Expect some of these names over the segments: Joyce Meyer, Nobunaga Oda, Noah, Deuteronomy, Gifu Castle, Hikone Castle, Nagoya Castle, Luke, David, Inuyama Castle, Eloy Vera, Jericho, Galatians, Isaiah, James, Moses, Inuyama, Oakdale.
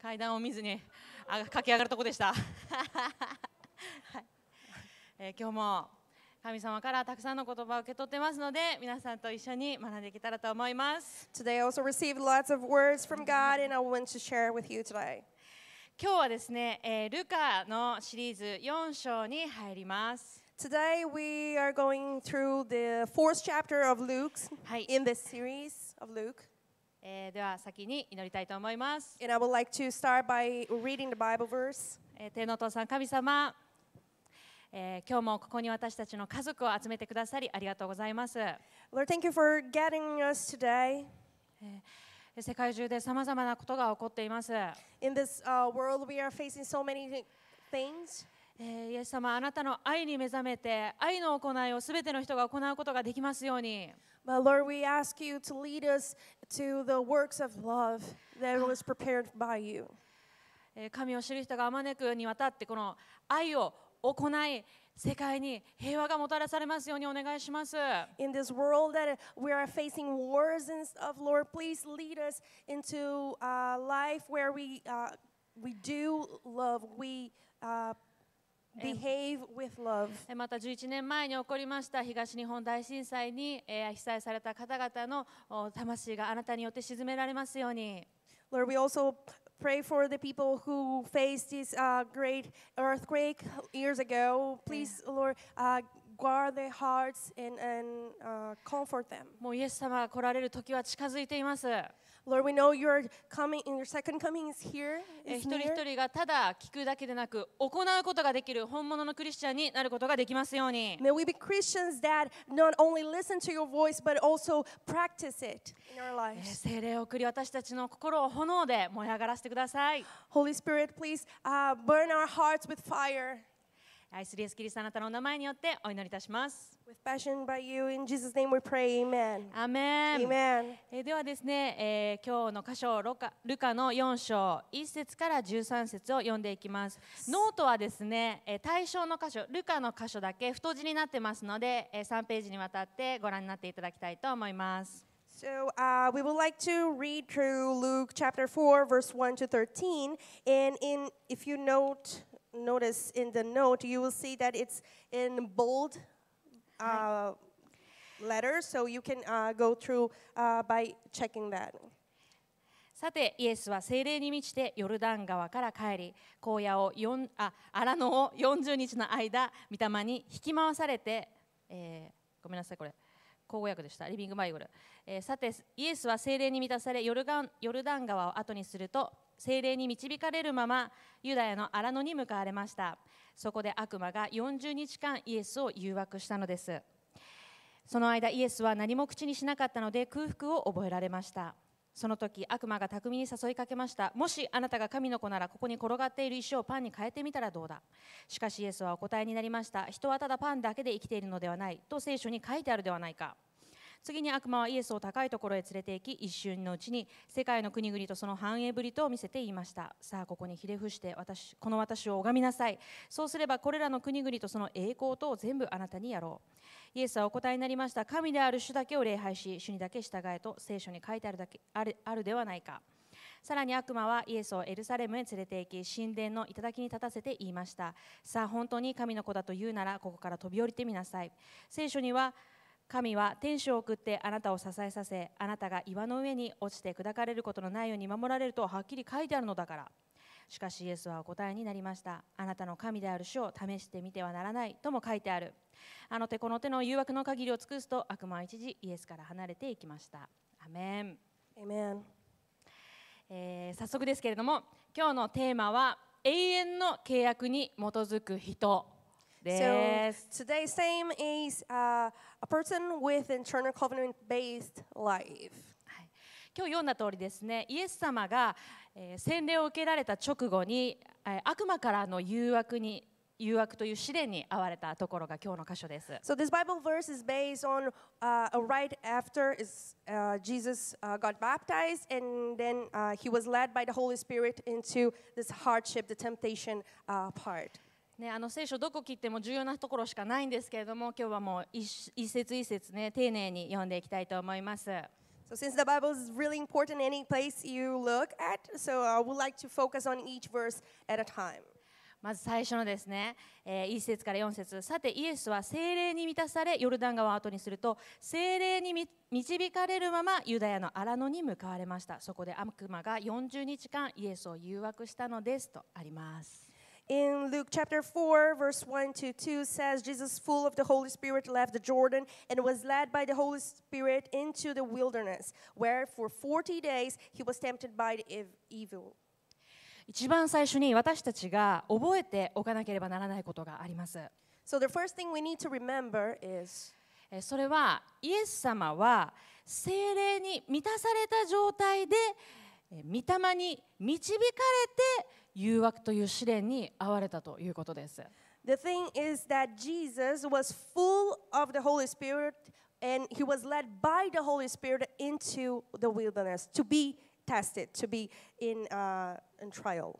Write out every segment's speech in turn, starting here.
階段を見ずに駆け上がるとこでした、今日も神様からたくさんの言葉を受け取ってますので、皆さんと一緒に学んでいけたらと思います。Today I also received lots of words from God, and I want to share with you today. 今日はですね、ルカのシリーズ4章に入ります。Today we are going through the 4th chapter of Luke in this series of Luke. では先に祈りたいと思います。And I would like to start by reading the Bible verse. 天の父さん、神様。今日もここに私たちの家族を集めてくださりありがとうございます。Lord, thank you for gathering us today. 世界中でさまざまなことが起こっています。In this world, we are facing so many things. イエス様、あなたの愛に目覚めて、愛の行いをすべての人が行うことができますように。But Lord, we ask you to lead us to the works of love that was prepared by you. 神を知る人があまねくにわたってこの愛を行い、世界に平和がもたらされますようにお願いします。In this world that we are facing wars and stuff, Lord, please lead us into a life where we do love, we behave with love. また11年前に起こりました東日本大震災に被災された方々の魂があなたによって鎮められますように。Lord, we also pray for the people who faced this great earthquake years ago. Please, Lord, guard their hearts and comfort them. Lord, we know you're coming, and your second coming is here. It's near. 一人一人がただ聞くだけでなく行うことができる本物のクリスチャンになることができますように。May we be Christians that not only listen to your voice but also practice it in our lives. 聖霊を送り私たちの心を炎で燃え上がらせてください。Holy Spirit, please burn our hearts with fire. 愛するイエスキリストあなたのお名前によってお祈りいたします。With passion by you in Jesus' name we pray, amen. Amen. Amen. ではですね、今日の箇所ルカの4章1節から13節を読んでいきます。ノートはですね、対象の箇所ルカの箇所だけ太字になってますので、3ページにわたってご覧になっていただきたいと思います。So we would like to read through Luke chapter 4 verse 1 to 13, and if you notice in the note, you will see that it's in bold letters, so you can go through by checking that. さて、イエスは聖霊に満ちてヨルダン川から帰り、荒野を40日の間、御霊に引き回されて、ごめんなさい、これ。口語訳でした。リビングバイブル。さて、イエスは聖霊に満たされ、ヨルダン川を後にすると、聖霊に導かれるまま、ユダヤの荒野に向かわれました。そこで悪魔が40日間イエスを誘惑したのです。その間、イエスは何も口にしなかったので、空腹を覚えられました。その時、悪魔が巧みに誘いかけました。もしあなたが神の子なら、ここに転がっている石をパンに変えてみたらどうだ。しかしイエスはお答えになりました。人はただパンだけで生きているのではないと聖書に書いてあるではないか。次に悪魔はイエスを高いところへ連れて行き、一瞬のうちに世界の国々とその繁栄ぶりと見せて言いました。さあ、ここにひれ伏してこの私を拝みなさい。そうすればこれらの国々とその栄光とを全部あなたにやろう。イエスはお答えになりました。神である主だけを礼拝し、主にだけ従えと聖書に書いてあるではないか。さらに悪魔はイエスをエルサレムへ連れて行き、神殿の頂に立たせて言いました。さあ、本当に神の子だと言うなら、ここから飛び降りてみなさい。聖書には、神は天使を送ってあなたを支えさせ、あなたが岩の上に落ちて砕かれることのないように守られるとはっきり書いてあるのだから。しかしイエスはお答えになりました。あなたの神である主を試してみてはならないとも書いてある。あの手この手の誘惑の限りを尽くすと、悪魔は一時イエスから離れていきました。アメン。アメン。早速ですけれども、今日のテーマは永遠の契約に基づく人。So today's theme is a person with internal covenant-based life. 今日読んだ通りですね、イエス様が洗礼を受けられた直後に悪魔からの誘惑という試練に遭われたところが今日の箇所です。So this Bible verse is based on right after Jesus got baptized, and then he was led by the Holy Spirit into this hardship, the temptation part.ね、聖書どこ切っても重要なところしかないんですけれども、今日はもう一節一節ね、丁寧に読んでいきたいと思います。So since the Bible is really important any place you look at, so I would like to focus on each verse at a time. まず最初のですね、1節から4節。さてイエスは聖霊に満たされヨルダン川を後にすると聖霊に導かれるままユダヤのアラノに向かわれました。そこで悪魔が40日間イエスを誘惑したのですとあります。In Luke chapter 4, verse 1 to 2 says, Jesus, full of the Holy Spirit, left the Jordan and was led by the Holy Spirit into the wilderness, where for 40 days he was tempted by the evil. 一番最初に私たちが覚えておかなければならないことがあります。So the first thing we need to remember is, それはイエス様は聖霊に満たされた状態で御霊に導かれて誘惑という試練に遭われたということです。The thing is that Jesus was full of the Holy Spirit and he was led by the Holy Spirit into the wilderness to be tested, to be in trial.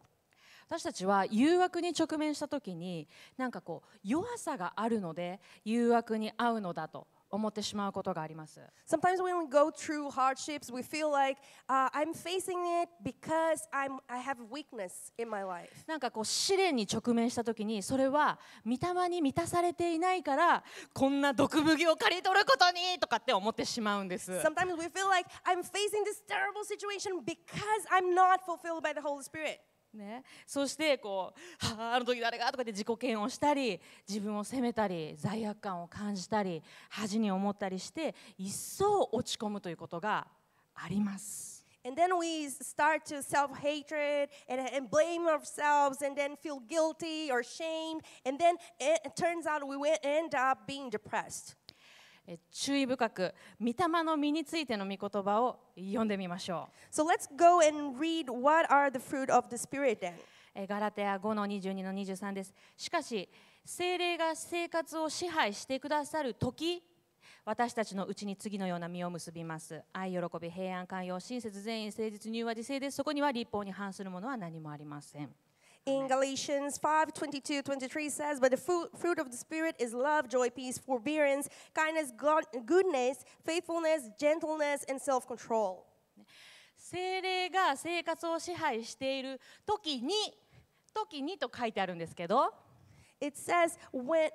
私たちは誘惑に直面したときに、なんかこう弱さがあるので誘惑に遭うのだと思ってしまうことがあります。Sometimes when we go through hardships, we feel like I'm facing it because I have weakness in my life. なんかこう試練に直面したときに、それは御霊に満たされていないから、こんな毒麦を刈り取ることにとかって思ってしまうんです。Sometimes we feel like I'm facing this terrible situation because I'm not fulfilled by the Holy Spirit.ね、そしてこうあの時誰がとかで自己嫌悪したり自分を責めたり罪悪感を感じたり恥に思ったりして一層落ち込むということがあります。And then we start to self-hatred and blame ourselves and then feel guilty or shame and then it turns out we end up being depressed. 注意深く御霊の実についての御言葉を読んでみましょう。So let's go and read what are the fruit of the Spirit then. ガラテヤ 5:22-23 です。しかし、聖霊が生活を支配してくださるとき、私たちのうちに次のような実を結びます。愛、喜び、平安、寛容、親切、善意、誠実、柔和、自制です。そこには律法に反するものは何もありません。In Galatians 5:22-23 says, but the fruit of the Spirit is love, joy, peace, forbearance, kindness, goodness, faithfulness, gentleness, and self-control. 聖霊が生活を支配している時にと書いてあるんですけど。It says when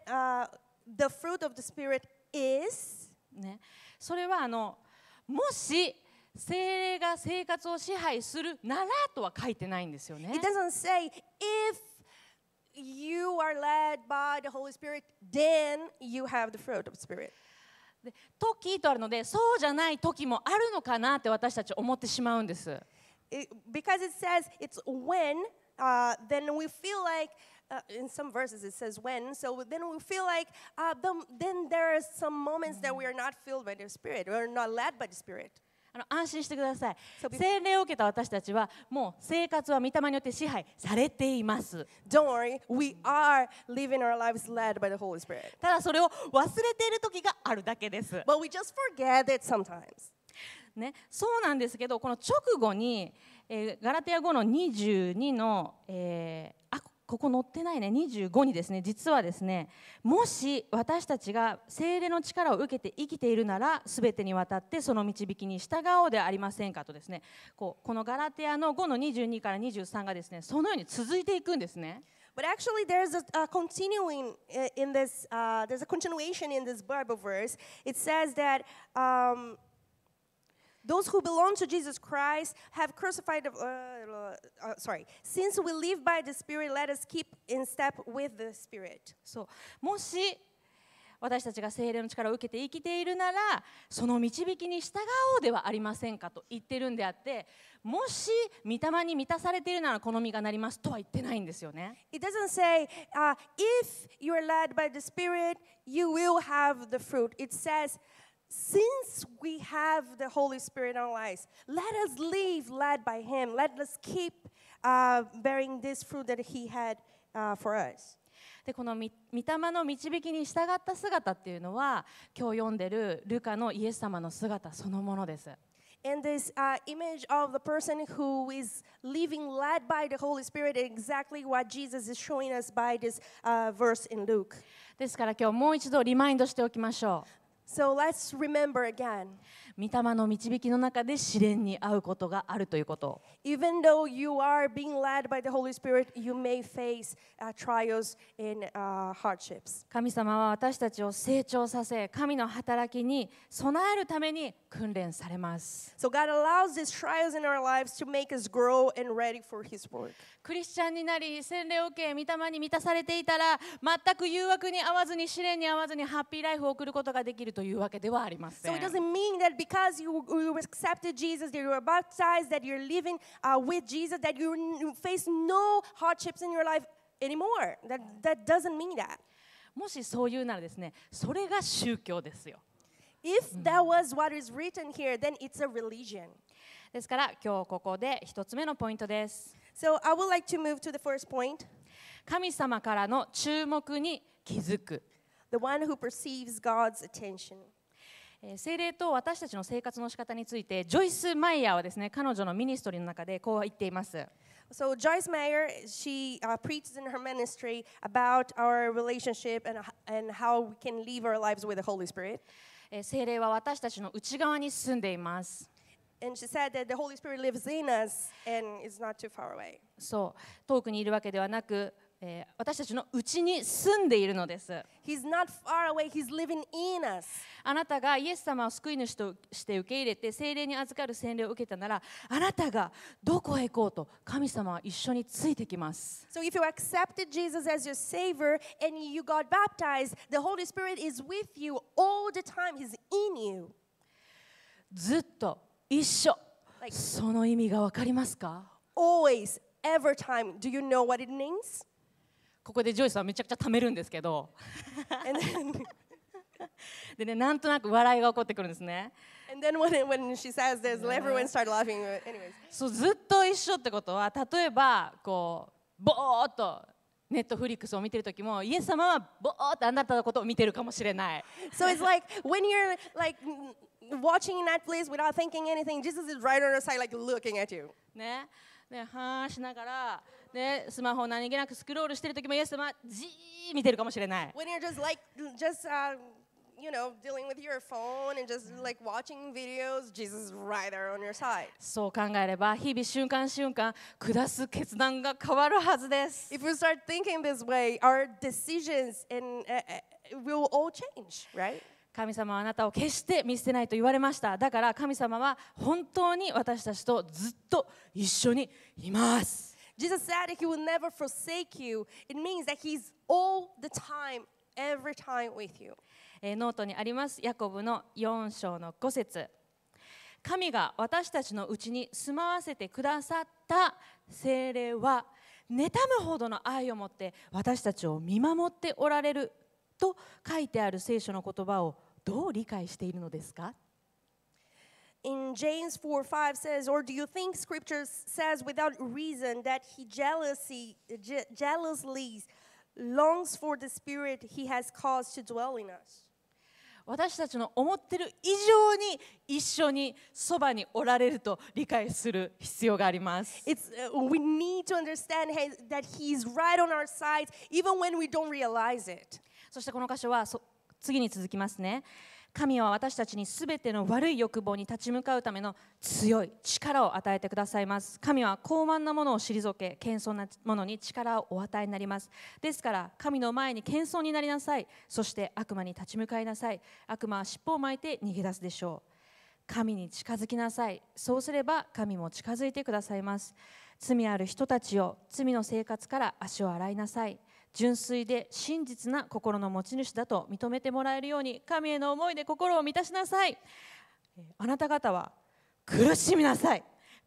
the fruit of the Spirit is ね。それはもし聖霊が生活を支配するならとは書いてないんですよね。It doesn't say if you are led by the Holy Spirit, then you have the fruit of the Spirit. で、時とあるので、そうじゃない時もあるのかなって私たち思ってしまうんです。Because it says it's when, then we feel like in some verses it says when, so then we feel like then there are some moments that we are not filled by the Spirit, we are not led by the Spirit.安心してください。洗礼を受けた私たちはもう生活は御霊によって支配されています。Don't worry, we are living our lives led by the Holy Spirit. ただそれを忘れている時があるだけです。But we just forget it sometimes. ね、そうなんですけど、この直後に、ガラテヤ 5:22 の、ここ載ってないね、25にですね、実はですね、もし私たちが聖霊の力を受けて生きているなら、すべてにわたってその導きに従おうではありませんかとですね、このガラテヤの 5:22-23 がですね、そのように続いていくんですね。But actually, there's a continuing in this. There's a continuation in this Bible verse. It says that those who belong to Jesus Christ have crucified. Since we live by the Spirit, let us keep in step with the Spirit. そう。もし私たちが聖霊の力を受けて生きているなら、その導きに従おうではありませんかと言ってるんであって、もし御霊に満たされているならこの実がなりますとは言ってないんですよね。It doesn't say if you are led by the Spirit, you will have the fruit. It says.Since we have the Holy Spirit in our lives, let us live led by Him. Let us keep bearing this fruit that He had for us. でこの御霊の導きに従った姿っていうのは今日読んでるルカのイエス様の姿そのものです。And this image of the person who is living led by the Holy Spirit is exactly what Jesus is showing us by this verse in Luke. ですから今日もう一度リマインドしておきましょう。So let's remember again. 御霊の導きの中で試練に遭うことがあるということ。Even though you are being led by the Holy Spirit, you may face trials and hardships. 神様は私たちを成長させ、神の働きに備えるために訓練されます。So God allows these trials in our lives to make us grow and ready for His work. クリスチャンになり、洗礼を受け、御霊に満たされていたら、全く誘惑に遭わずに試練に遭わずにハッピーライフを送ることができるというわけではありません。So it doesn't mean that because you accepted Jesus, that you were baptized, that you're living with Jesus, that you face no hardships in your life anymore. That doesn't mean that. もしそういうならですね、それが宗教ですよ。If that was what is written here, then it's a religion. ですから今日ここで一つ目のポイントです。So I would like to move to the first point. 神様からの注目に気づく。The one who perceives God's attention.聖霊と私たちの生活の仕方について、ジョイス・マイヤーはですね、彼女のミニストリーの中でこう言っています。So Joyce Meyer, she preaches in her ministry about our relationship and how we can live our lives with the Holy Spirit. 聖霊は私たちの内側に住んでいます。And she said that the Holy Spirit lives in us and is not too far away. そう、遠くにいるわけではなく、私たちの内に住んでいるのです。He's not far away. He's living in us. あなたがイエス様を救い主として受け入れて聖霊に預かる洗礼を受けたなら、あなたがどこへ行こうと神様は一緒についてきます。So if you accepted Jesus as your Savior and you got baptized, the Holy Spirit is with you all the time. He's in you. ずっと一緒。その意味がわかりますか ？Always, every time. Do you know what it means?ここでジョイスはめちゃくちゃためるんですけどでね、なんとなく笑いが起こってくるんですね。そう、ずっと一緒ってことは、例えばこうボーっとネットフリックスを見てるときも、イエス様はボーっとあなたのことを見てるかもしれない。So it's like when you're like watching Netflix without thinking anything, Jesus is right on your side, like looking at you. ね。ね、はーしながら、ね、スマホを何気なくスクロールしてる時もイエス様じー見てるかもしれない。When you're just like just you know dealing with your phone and just like watching videos, Jesus is right there on your side. そう考えれば日々瞬間瞬間下す決断が変わるはずです。If we start thinking this way, our decisions and will all change, right?神様はあなたを決して見捨てないと言われました。だから神様は本当に私たちとずっと一緒にいます。Jesus said he will never forsake you. It means that he's all the time, every time with you. ノートにありますヤコブの4章の5節。神が私たちのうちに住まわせてくださった聖霊は、妬むほどの愛を持って私たちを見守っておられると書いてある聖書の言葉をどう理解しているのですか In James 4:5 says, or do you think Scripture says without reason that he jealously longs for the Spirit he has caused to dwell in us? 私たちの思ってる以上に一緒にそばにおられると理解する必要があります。We need to understand that he is right on our side, even when we don't realize it.そしてこの箇所は次に続きますね。神は私たちにすべての悪い欲望に立ち向かうための強い力を与えてくださいます。神は傲慢なものを退け、謙遜なものに力をお与えになります。ですから、神の前に謙遜になりなさい。そして悪魔に立ち向かいなさい。悪魔は尻尾を巻いて逃げ出すでしょう。神に近づきなさい。そうすれば神も近づいてくださいます。罪ある人たちよ、罪の生活から足を洗いなさい。純粋で真実な心の持ち主だと認めてもらえるように神への思いで心を満たしなさい。あなた方は苦しみなさい、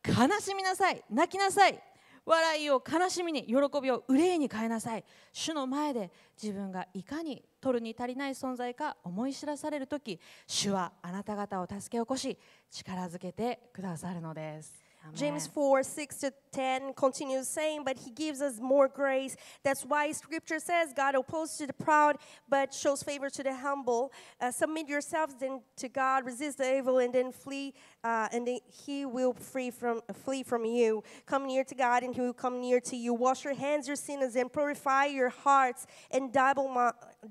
悲しみなさい、泣きなさい、笑いを悲しみに、喜びを憂いに変えなさい。主の前で自分がいかに取るに足りない存在か思い知らされるとき、主はあなた方を助け起こし力づけてくださるのです。James 4:6-10 continues saying, but he gives us more grace. That's why Scripture says God opposes to the proud, but shows favor to the humble. Submit yourselves then to God, resist the evil, and then flee, and then he will flee from you. Come near to God, and he will come near to you. Wash your hands, your sinners, and purify your hearts, and double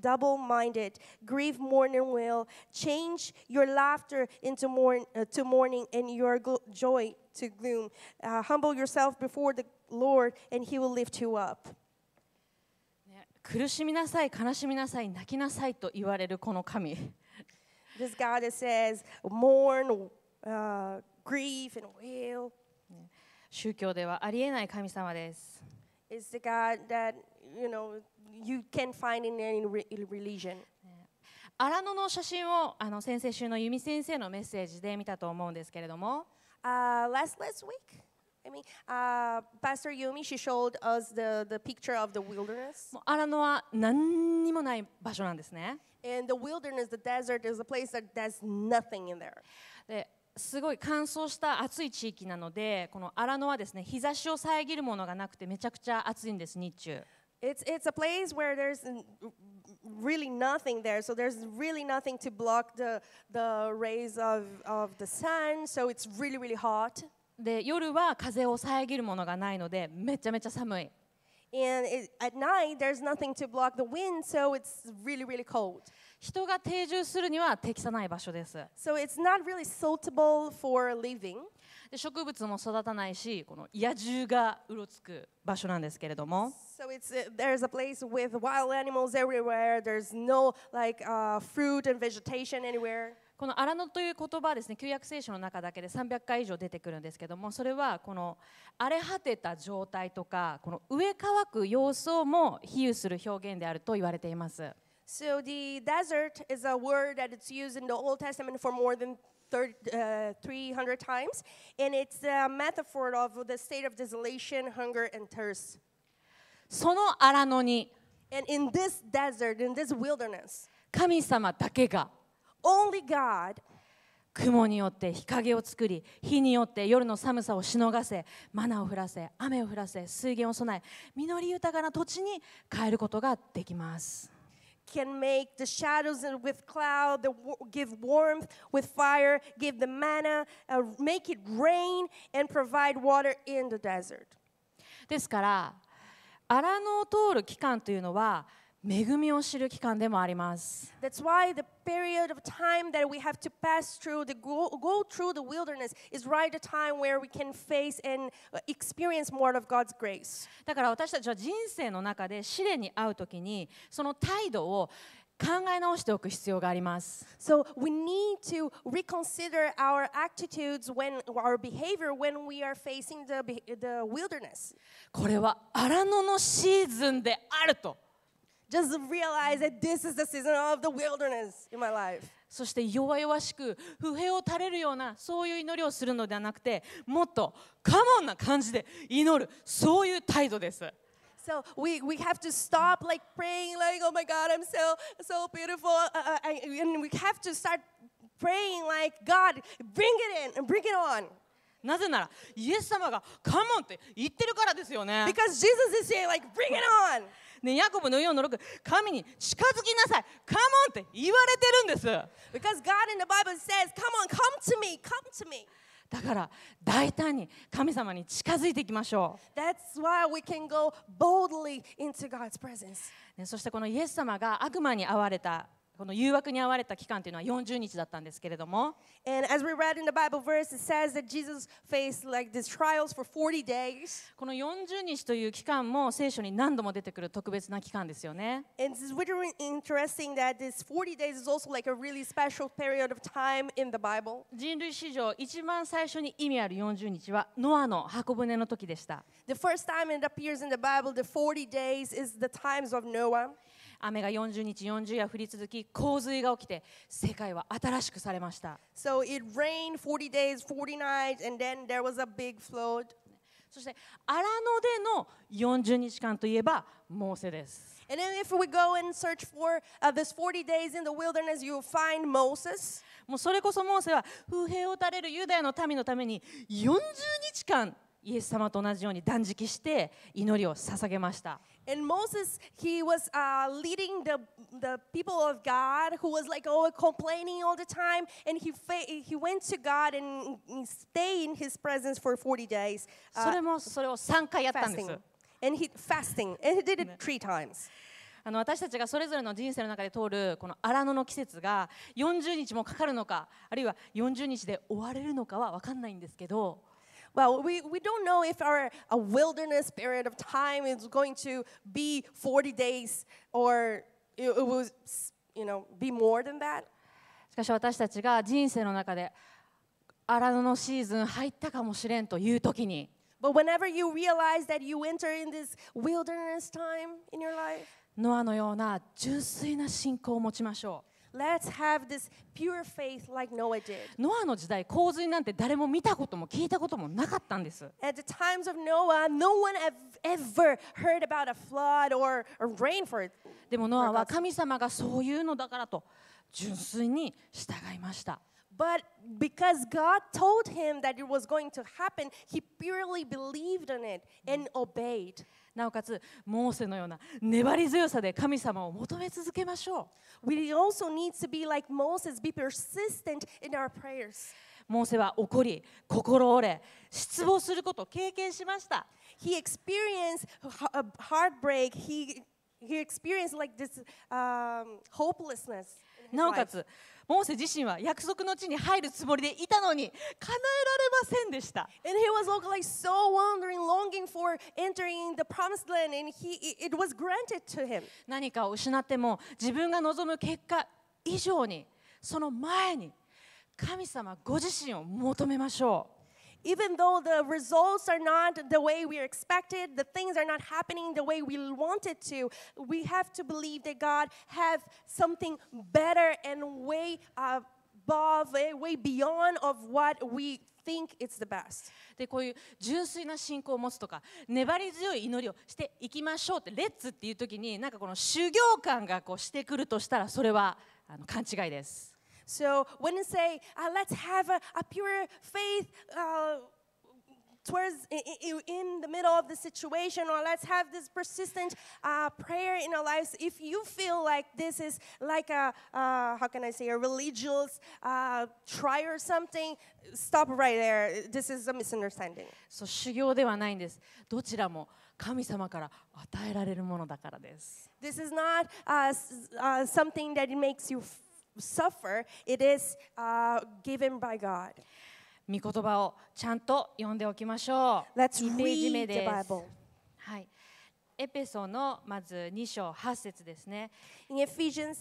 double-minded. Grieve, mourn, and wail. Change your laughter into mourning and your joy to gloom. Humble yourself before the Lord, and He will lift you up. 苦しみなさい、悲しみなさい、泣きなさいと言われるこの神。 This God that says, mourn, grieve, and wail. 宗教ではありえない神様です。 It's the God that you can't find in any religion. 荒野の写真を先々週の由美先生のメッセージで見たと思うんですけれども。Last week. Pastor Yumi, she showed us the picture of the wilderness. And the wilderness, the desert, is a place that there's nothing in there. すごい乾燥した暑い地域なので、この荒野はですね、日差しを遮るものがなくてめちゃくちゃ暑いんです、日中。 It's a place where there's really nothing there, so there's really nothing to block the rays of the sun, so it's really, really hot. で、夜は風を遮るものがないので、めちゃめちゃ寒い。And at night there's nothing to block the wind, so it's really, really cold. 人が定住するには適さない場所です。So it's not really suitable for living. で、植物も育たないし、この野獣がうろつく場所なんですけれども。So there's a place with wild animals everywhere. There's no fruit and vegetation anywhere. この荒野という言葉はですね、旧約聖書の中だけで300回以上出てくるんですけども、それはこの荒れ果てた状態とか、この植え乾く様相も比喩する表現であると言われています。So the desert is a word that it's used in the Old Testament for more than 300 times, and it's a metaphor of the state of desolation, hunger, and thirst. その荒野に、and in this desert, in this wilderness, 神様だけが。Only God. 雲によって日陰を作り、火によって夜の寒さをしのがせ、マナを降らせ、雨を降らせ、水源を備え、実り豊かな土地に変えることができます。Can make the shadows with cloud, give warmth with fire, give the manna, make it rain, and provide water in the desert. ですから、荒野を通る期間というのは、恵みを知る期間でもあります。That's why the period of time that we have to pass through, go through the wilderness, is right the time where we can face and experience more of God's grace. だから私たちは人生の中で試練に遭うときに、その態度を考え直しておく必要があります。So we need to reconsider our attitudes, our behavior when we are facing the wilderness. これは荒野のシーズンであると。Just realize that this is the season of the wilderness in my life. そして弱々しく不平を垂れるようなそういう祈りをするのではなくて、もっとカモンな感じで祈るそういう態度です。So we have to stop praying oh my God, I'm so beautiful, and we have to start praying God, bring it in and bring it on. なぜならイエス様がカモンって言ってるからですよね。Because Jesus is saying bring it on. ね、ヤコブの4の6、神に近づきなさい、カモンって言われてるんです。Because God in the Bible says, come on, come to me, come to me. だから大胆に神様に近づいていきましょう。That's why we can go boldly into God's presence. ね、そしてこのイエス様が悪魔に遭われた。この誘惑に遭われた期間というのは40日だったんですけれども。And as we read in the Bible verse, it says that Jesus faced these trials for 40 days. この40日という期間も聖書に何度も出てくる特別な期間ですよね。And it's really interesting that this 40 days is also a really special period of time in the Bible. 人類史上一番最初に意味ある40日はノアの箱舟の時でした。The first time it appears in the Bible, the 40 days is the times of Noah. 雨が40日40夜降り続き、洪水が起きて、世界は新しくされました。So it rained 40 days, 40 nights, and then there was a big flood. そして荒野での40日間といえばモーセです。And then if we go and search for this 40 days in the wilderness, you'll find Moses. もうそれこそモーセは不平を垂れるユダヤの民のために40日間。イエス様と同じように断食して祈りを捧げました。And Moses, he was leading the people of God, who was complaining all the time, and he went to God and stayed in His presence for 40 days. それを3回やったんです。And he did it 3 times. 私たちがそれぞれの人生の中で通るこの荒野の季節が40日もかかるのか、あるいは40日で終われるのかは分かんないんですけど。Well, we don't know if our wilderness period of time is going to be 40 days or it will, be more than that. しかし私たちが人生の中で荒野のシーズン入ったかもしれんという時に。But whenever you realize that you enter in this wilderness time in your life, ノアのような純粋な信仰を持ちましょう。Let's have this pure faith like Noah did. ノアの時代、洪水なんて誰も見たことも聞いたこともなかったんです。At the times of Noah, no one ever heard about a flood or rain for it. でもノアは神様がそういうのだからと純粋に従いました。But because God told him that it was going to happen, he purely believed in it and obeyed. なおかつ、モーセのような粘り強さで神様を求め続けましょう。We also need to be like Moses, be persistent in our prayers. モーセは怒り、心折れ、失望することを経験しました。He experienced heartbreak. He experienced like this hopelessness. なおかつ、モーセ自身は約束の地に入るつもりでいたのに叶えられませんでした。And he was like so wondering, longing for entering the promised land, and it was granted to him. 何かを失っても自分が望む結果以上にその前に神様ご自身を求めましょう。Even though the results are not the way we expected, the things are not happening the way we wanted to, we have to believe that God has something better and way above, way beyond of what we think it's the best. でこういう純粋な信仰を持つとか粘り強い祈りをしていきましょうってレッツっていう時になんかこの修行感がこうしてくるとしたらそれは勘違いです。So when you say, let's have a pure faith towards in the middle of the situation, or let's have this persistent prayer in our lives, if you feel like this is like a religious try or something, stop right there. This is a misunderstanding. So 修行ではないんです。どちらも神様から与えられるものだからです。This is not something that makes you suffer, it is given by God. 御言葉をちゃんと読んでおきましょう。Let's read the Bible. はい。エペソのまず2章8節ですね。In Ephesians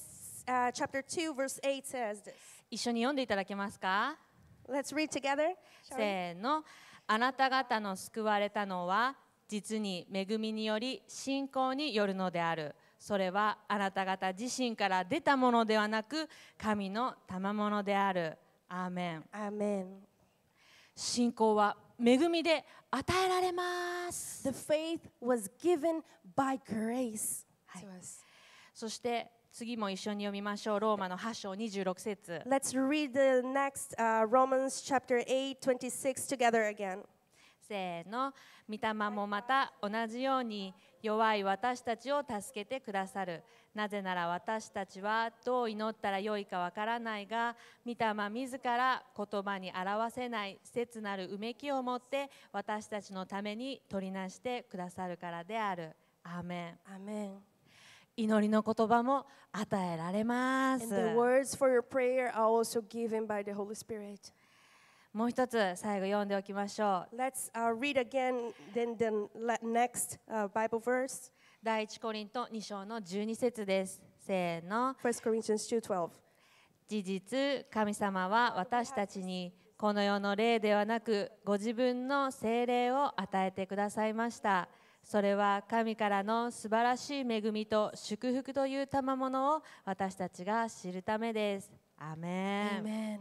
chapter 2 verse 8 says this. 一緒に読んでいただけますか ？Let's read together. せーの。あなた方の救われたのは実に恵みにより信仰によるのである。それはあなた方自身から出たものではなく神の賜物である。アーメン。アーメン。信仰は恵みで与えられます。The faith was given by grace to us. そして次も一緒に読みましょう。ローマの8章26節。Let's read the next Romans chapter 8:26 together again. せーの。御霊もまた同じように弱い私たちを助けてくださる。なぜなら私たちはどう祈ったらよいかわからないが、御霊自ら言葉に表せない切なるうめきを持って私たちのために取りなしてくださるからである。アーメン。アーメン。祈りの言葉も与えられます。And the words for your prayer are also given by the Holy Spirit. もう一つ最後読んでおきましょう。Let's read again the next Bible verse. 第一コリント2章の12節です。せーの。First Corinthians 2:12. 事実、神様は私たちにこの世の霊ではなくご自分の聖霊を与えてくださいました。それは神からの素晴らしい恵みと祝福という賜物を私たちが知るためです。アーメン。アーメン。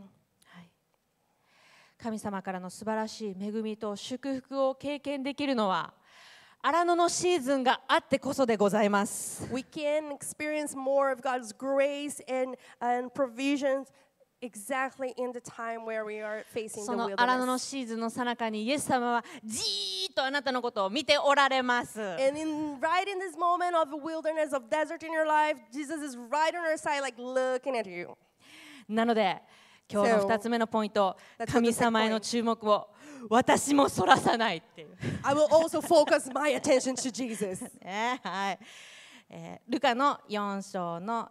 神様からの素晴らしい恵みと祝福を経験できるのは荒野のシーズンがあってこそでございます。We can experience more of God's grace and provisions exactly in the time where we are facing the wilderness. その荒野のシーズンの最中にイエス様はじーっとあなたのことを見ておられます。And right in this moment of wilderness of desert in your life, Jesus is right on our side, like looking at you. なので。今日の2つ目のポイント、神様への注目を私もそらさないっていう。I will also focus my attention to Jesus. はい。ルカの4章の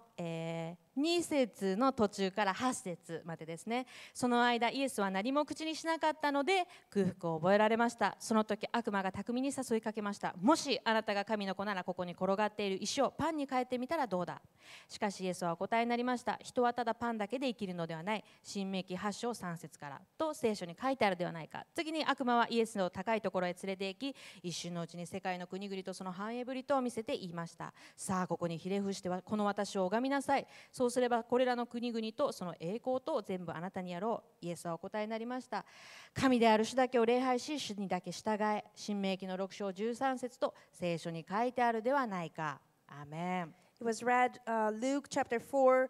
2節の途中から8節までですね。その間イエスは何も口にしなかったので空腹を覚えられました。その時悪魔が巧みに誘いかけました。もしあなたが神の子ならここに転がっている石をパンに変えてみたらどうだ。しかしイエスはお答えになりました。人はただパンだけで生きるのではない。新明記8章3節からと聖書に書いてあるではないか。次に悪魔はイエスの高いところへ連れて行き、一瞬のうちに世界の国々とその繁栄ぶりとを見せて言いました。さあここにひれ伏してはこの私を拝みなさい。そうすればこれらの国々とその栄光と全部あなたにやろう。イエスはお答えになりました。神である主だけを礼拝し主にだけ従え。新明記の6章13節と聖書に書いてあるではないか。アーメン。 It was read Luke chapter 4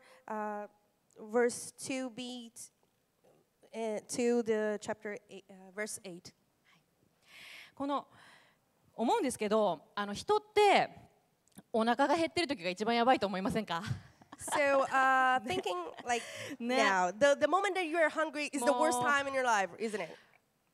verse 2b to the chapter 8, verse 8。 この思うんですけど、人ってお腹が減ってる時が一番やばいと思いませんか？So thinking like now, the moment that you are hungry is the worst time in your life, isn't it?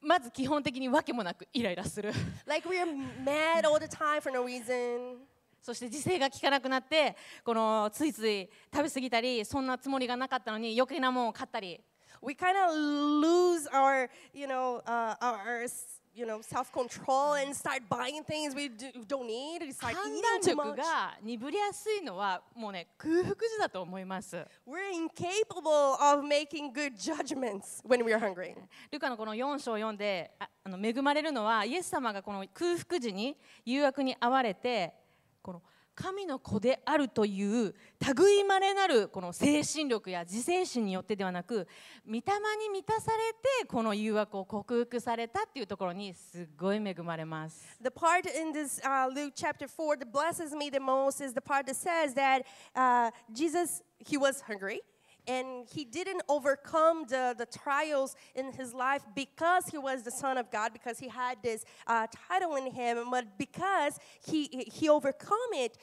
まず基本的に訳もなくイライラする。Like we are mad all the time for no reason. そして自制が効かなくなって、このついつい食べ過ぎたり、そんなつもりがなかったのに余計なものを買ったり。We kind of lose our, our self-control and start buying things we don't need. We start eating too much. We're incapable of making good judgments when we're hungry. ルカのこの4章を読んで、恵まれるのはイエス様がこの空腹時に誘惑に遭われて、この神の子であるという類いまれなるこの精神力や自制心によってではなく、御霊に満たされてこの誘惑を克服されたっていうところにすごい恵まれます。The part in this Luke chapter 4 that blesses me the most is the part that says that Jesus, he was hungry and he didn't overcome the trials in his life because he was the Son of God, because he had this title in him, but because he overcome it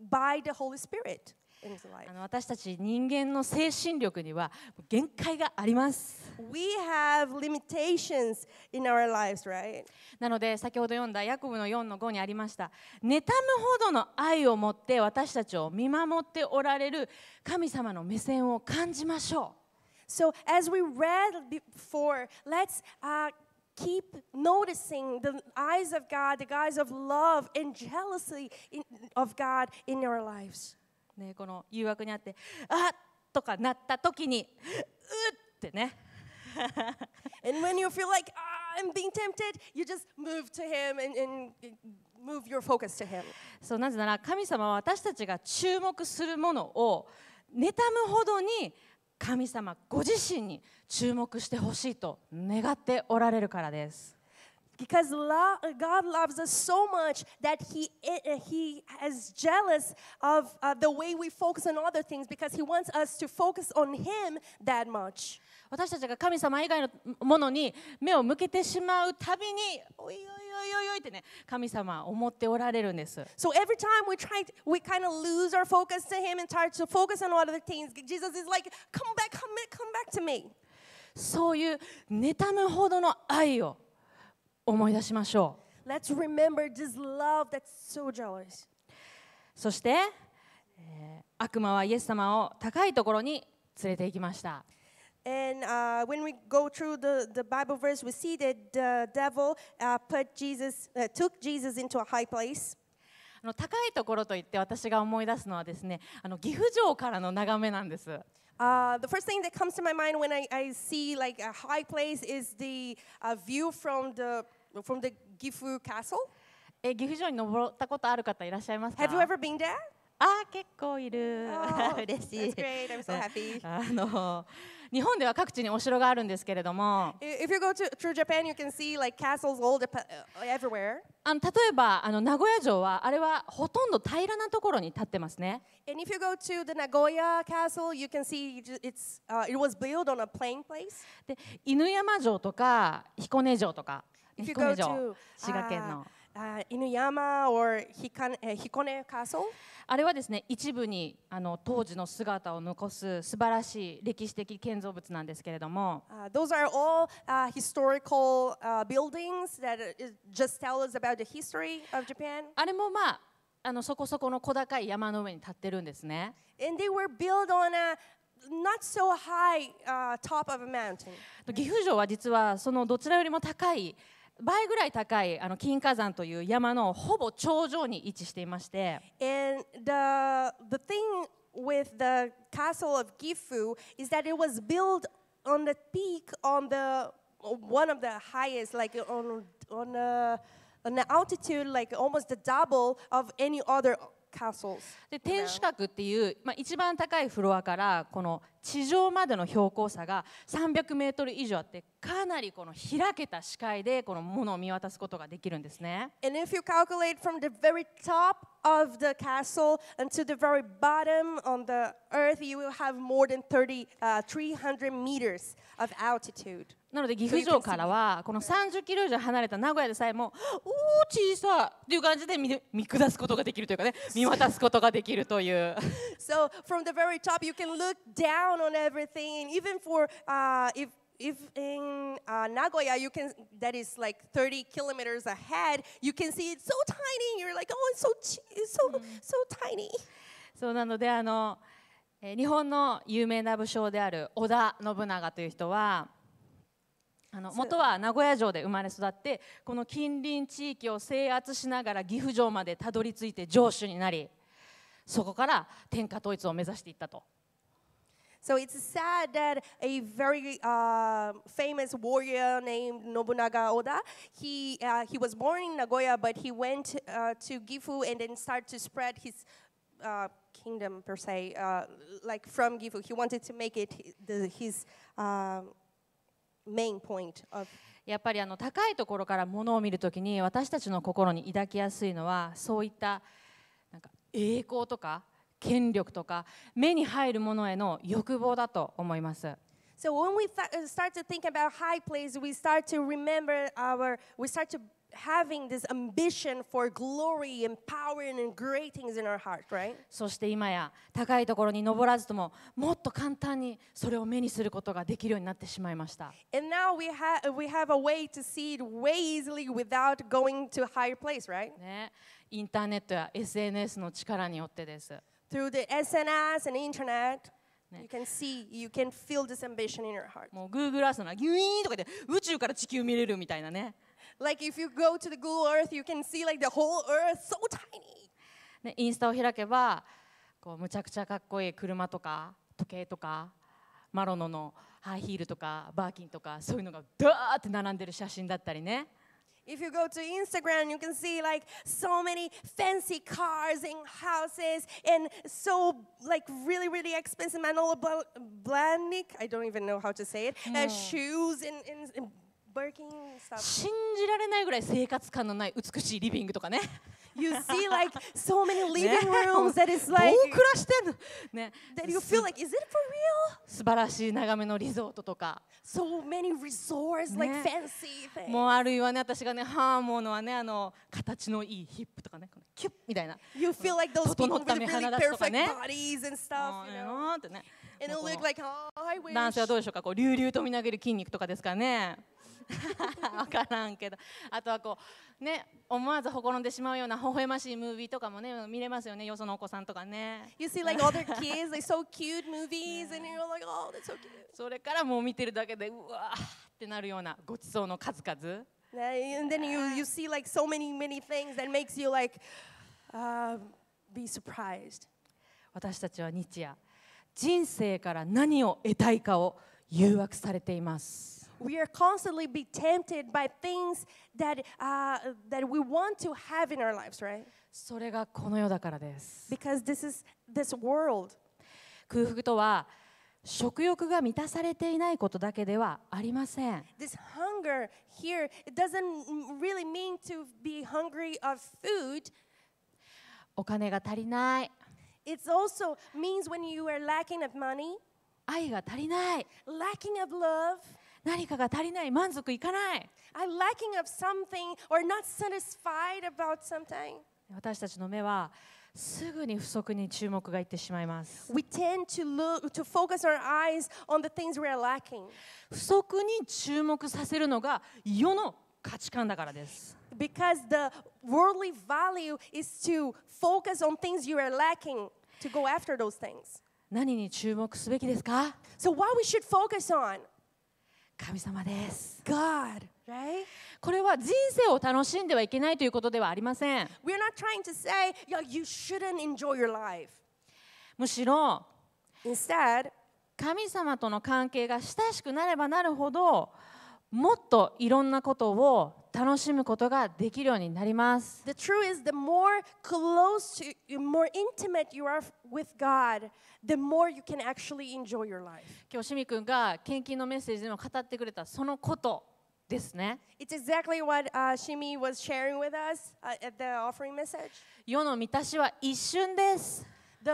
by the Holy Spirit in his life. 私たち人間の精神力には限界があります。We have limitations in our lives, right? なので先ほど読んだヤコブの4の5にありました。妬むほどの愛を持って私たちを見守っておられる神様の目線を感じましょう。So as we read before, let's keep noticing the eyes of God, the eyes of love and jealousy of God in our lives. ね、この誘惑にあって、あっとかなった時に、うってね。And when you feel like I'm being tempted, you just move to him and move your focus to him. そう、なぜなら神様は私たちが注目するものを妬むほどに神様ご自身に注目してほしいと願っておられるからです。Because God loves us so much that He is jealous of the way we focus on other things, because He wants us to focus on Him that much. 私たちが神様以外のものに目を向けてしまうたびに、おいおいおいおいおいってね、神様を思っておられるんです。So every time we kind of lose our focus to Him and start to focus on other things, Jesus is like, come back, come back, come back to me. そういう妬むほどの愛を思い出しましょう。Let's remember this love that's so jealous. そして、悪魔はイエス様を高いところに連れて行きました。And when we go through the Bible verse, we see that the devil took Jesus into a high place. 高いところといって私が思い出すのはですね、岐阜城からの眺めなんです。The first thing that comes to my mind when I see like a high place is the view from the Gifu Castle. 岐阜城に登ったことある方いらっしゃいますか？ Have you ever been there? あ、結構いる。嬉しい。That's great. I'm so happy. 日本では各地にお城があるんですけれども、If you go to Japan, you can see like castles all everywhere. 例えば名古屋城はあれはほとんど平らなところに建ってますね。And if you go to the Nagoya Castle, you can see it was built on a plain place. で、犬山城とか彦根城とか、彦根城、滋賀県の。Inuyama or Hikone Castle. あれはですね、一部に当時の姿を残す素晴らしい歴史的建造物なんですけれども、those are all historical buildings that just tell us about the history of Japan. あれもまあ And they were built on a not so high top of a mountain. 岐阜城は実はそのどちらよりも高い倍ぐらい高いあの金火山という山のほぼ頂上に位置していまして。And the thing with the castle of Gifu is that it was built on the peak on the one of the highest, like on an altitude like almost the double of any other castles. で天守閣っていうまあ一番高いフロアからこの地上までの標高差が300メートル以上あってかなりこの開けた視界でこのものを見渡すことができるんですね。And if you calculate from the very top of the castle until the very bottom on the earth, you will have more than 300 meters of altitude. なので岐阜城からはこの30キロ以上離れた名古屋でさえもおお小さっていう感じで見下すことができるというかね見渡すことができるという。So from the very top, you can look down on everything, and even for if in Nagoya you can that is like 30 kilometers ahead, you can see it's so tiny. You're like, oh, it's so tiny. そうなのであの日本の有名な武将である織田信長という人はあの元は名古屋城で生まれ育ってこの近隣地域を制圧しながら岐阜城までたどり着いて城主になりそこから天下統一を目指していったと。So it's sad that a very famous warrior named Nobunaga Oda, he was born in Nagoya, but he went to Gifu and then started to spread his kingdom per se, like from Gifu. He wanted to make it his main point of. やっぱりあの高いところからものを見るときに私たちの心に抱きやすいのはそういったなんか栄光とか。権力とか目に入るものへの欲望だと思います。So when we start to think about high place, we start to remember we start to having this ambition for glory and power and great things in our heart, right? そして今や高いところに登らずとももっと簡単にそれを目にすることができるようになってしまいました。And now we have a way to see it way easily without going to a higher place, right? ね、インターネットや SNS の力によってです。Through the SNS and internet, you can see, you can feel this ambition in your heart. もう Google Earth のギュイーンとかで宇宙から地球見れるみたいなね。Like if you go to the Google Earth, you can see like the whole Earth so tiny. ね、インスタを開けばこうむちゃくちゃかっこいい車とか時計とかマロノのハイヒールとかバーキンとかそういうのがダーって並んでる写真だったりね。If you go to Instagram, you can see like so many fancy cars and houses and so like really expensive Manolo Blahnik, I don't even know how to say it, shoes and Birkin stuff. 信じられないぐらい生活感のない美しいリビングとかね。You see like so many living rooms that is like どう暮らしてんのね。That you feel like is it for real? 素晴らしい眺めのリゾートとか。So many resorts like fancy things. もうあるいはね私がねハーモのはねあの形のいいヒップとかねキュッみたいな。You feel like those people with really perfect bodies and stuff, you know? ってね。And it look like I wish. 男性はどうでしょうかこう隆々とみなぎる筋肉とかですからね。わからんけどあとはこうね思わずほころんでしまうような微笑ましいムービーとかもね見れますよねよそのお子さんとかね You see like other kids like so cute movies and you're like oh that's so cute それからもう見てるだけでうわーってなるようなごちそうの数々 And then you see like so many things that makes you like be surprised 私たちは日夜人生から何を得たいかを誘惑されていますWe are constantly be tempted by things that we want to have in our lives, right? それがこの世だからです。Because this is this world. 空腹とは食欲が満たされていないことだけではありません。This hunger here it doesn't really mean to be hungry of food. お金が足りない。It also means when you are lacking of money. 愛が足りない。Lacking of love.何かが足りない、満足いかない。I'm lacking of something or not satisfied about something. 私たちの目はすぐに不足に注目がいってしまいます。We tend to look to focus our eyes on the things we are lacking. 不足に注目させるのが世の Because the worldly value is to focus on things you are lacking, to go after those things. So what we should focus on? God, right? これは人生を楽しんではいけないということではありません。We're not trying to say, you shouldn't enjoy your life. むしろ、Instead, 神様との関係が親しくなればなるほど、もっといろんなことを楽しむことができるようになります。The truth is, the more close to you, more intimate you are with God, the more you can actually enjoy your life. 今日、清水君が献金のメッセージでも語ってくれたそのことですね。It's exactly what Shimi was sharing with us at the offering message. 世の満たしは一瞬です。The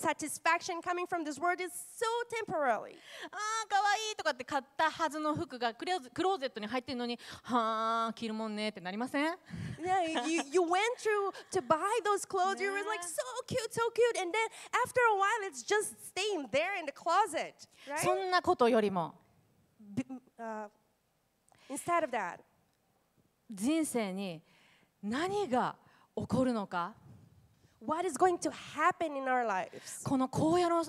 satisfaction coming from this world is so temporary. ああ、可愛いとかって買ったはずの服がクローゼットに入ってるのに、はあ、着るもんねってなりません？ Yeah, you went through to buy those clothes. You were like so cute, and then after a while, it's just staying there in the closet, right? そんなことよりも、instead of that, 人生に何が起こるのか。What is going to happen in our lives? この荒野の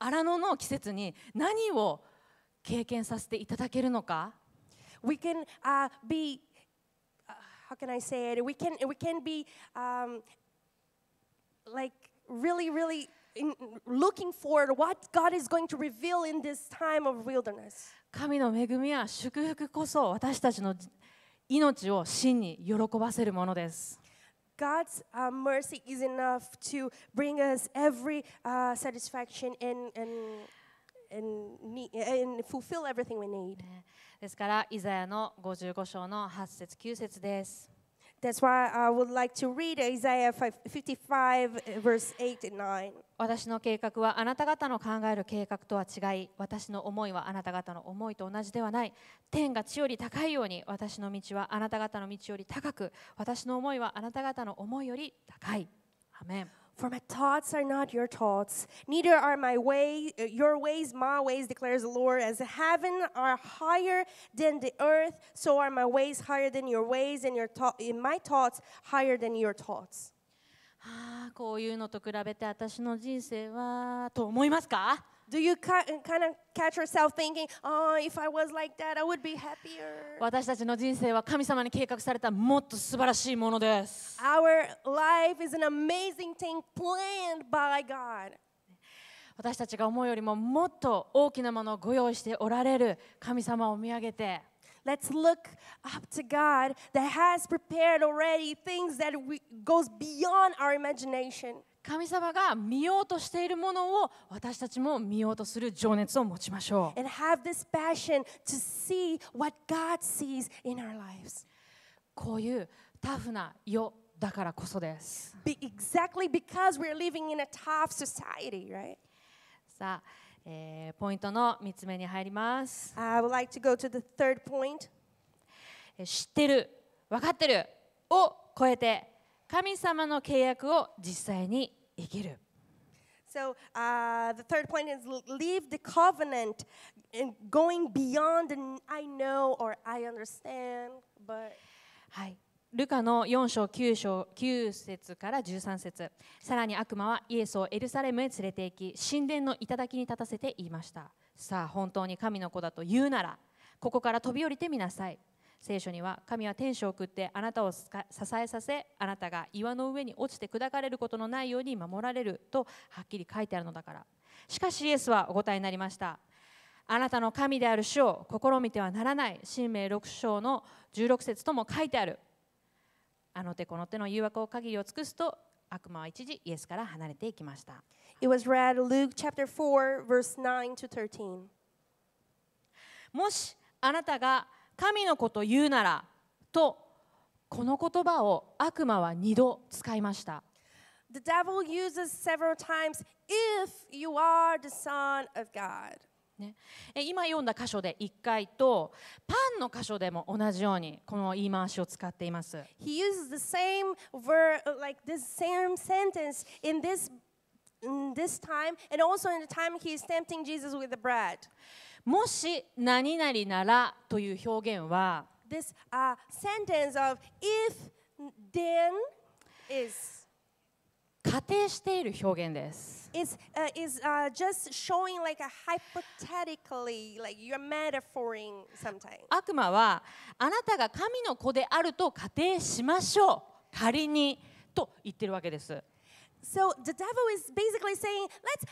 荒野の季節に何を経験させていただけるのか We can be how can I say it? We can be like really looking forward what God is going to reveal in this time of wilderness. 神の恵みや祝福こそ私たちの命を真に喜ばせるものです。God's mercy is enough to bring us every satisfaction and fulfill everything we need. ですから、イザヤの55章の8節9節です。That's why I would like to read Isaiah 55, verse 8 and 9. 私の計画はあなた方の考える計画とは違い、私の思いはあなた方の思いと同じではない。天が地より高いように、私の道はあなた方の道より高く、私の思いはあなた方の思いより高い。アメン。For my thoughts are not your thoughts, neither are your ways, my ways, declares the Lord. As heaven are higher than the earth, so are my ways higher than your ways, and my thoughts higher than your thoughts. ああ、こういうのと比べて私の人生はと思いますか？ Do you kind of catch yourself thinking, oh, if I was like that, I would be happier? 私たちの人生は神様に計画されたもっと素晴らしいものです。Our life is an amazing thing planned by God. 私たちが思うよりももっと大きなものをご用意しておられる神様を見上げて。Let's look up to God that has prepared already things that goes beyond our imagination. 神様が見ようとしているものを私たちも見ようとする情熱を持ちましょう。And have this passion to see what God sees in our lives. こういうタフな世だからこそです。Exactly because we're living in a tough society, right? さあ。ポイントの3つ目に入ります。I would like to go to the third point. 知ってる、分かってるを超えて神様の契約を実際に生きる。So, the third point is leave the covenant and going beyond the I know or I understand, but はい。ルカの4章9節から13節。さらに悪魔はイエスをエルサレムへ連れて行き、神殿の頂に立たせて言いました。さあ、本当に神の子だと言うなら、ここから飛び降りてみなさい。聖書には、神は天使を送ってあなたを支えさせ、あなたが岩の上に落ちて砕かれることのないように守られるとはっきり書いてあるのだから。しかしイエスはお答えになりました。あなたの神である主を試みてはならない。申命6章の16節とも書いてある。あの手この手の誘惑を限りを尽くすと悪魔は一時イエスから離れていきました。It was read Luke chapter 4 verse 9 to 13. もしあなたが神の子と言うならとこの言葉を悪魔は2度使いました。The devil uses several times if you are the son of God. ね、今読んだ箇所で1回とパンの箇所でも同じようにこの言い回しを使っています。He uses the same verb, like this same sentence in this time, and also in the time he is tempting Jesus with the bread. もし何々ならという表現は。this sentence of if then is. 仮定している表現です。It's just showing like a hypothetically, like you're metaphoring sometimes. 悪魔はあなたが神の子であると仮定しましょう。仮にと言ってるわけです。So the devil is basically saying, let's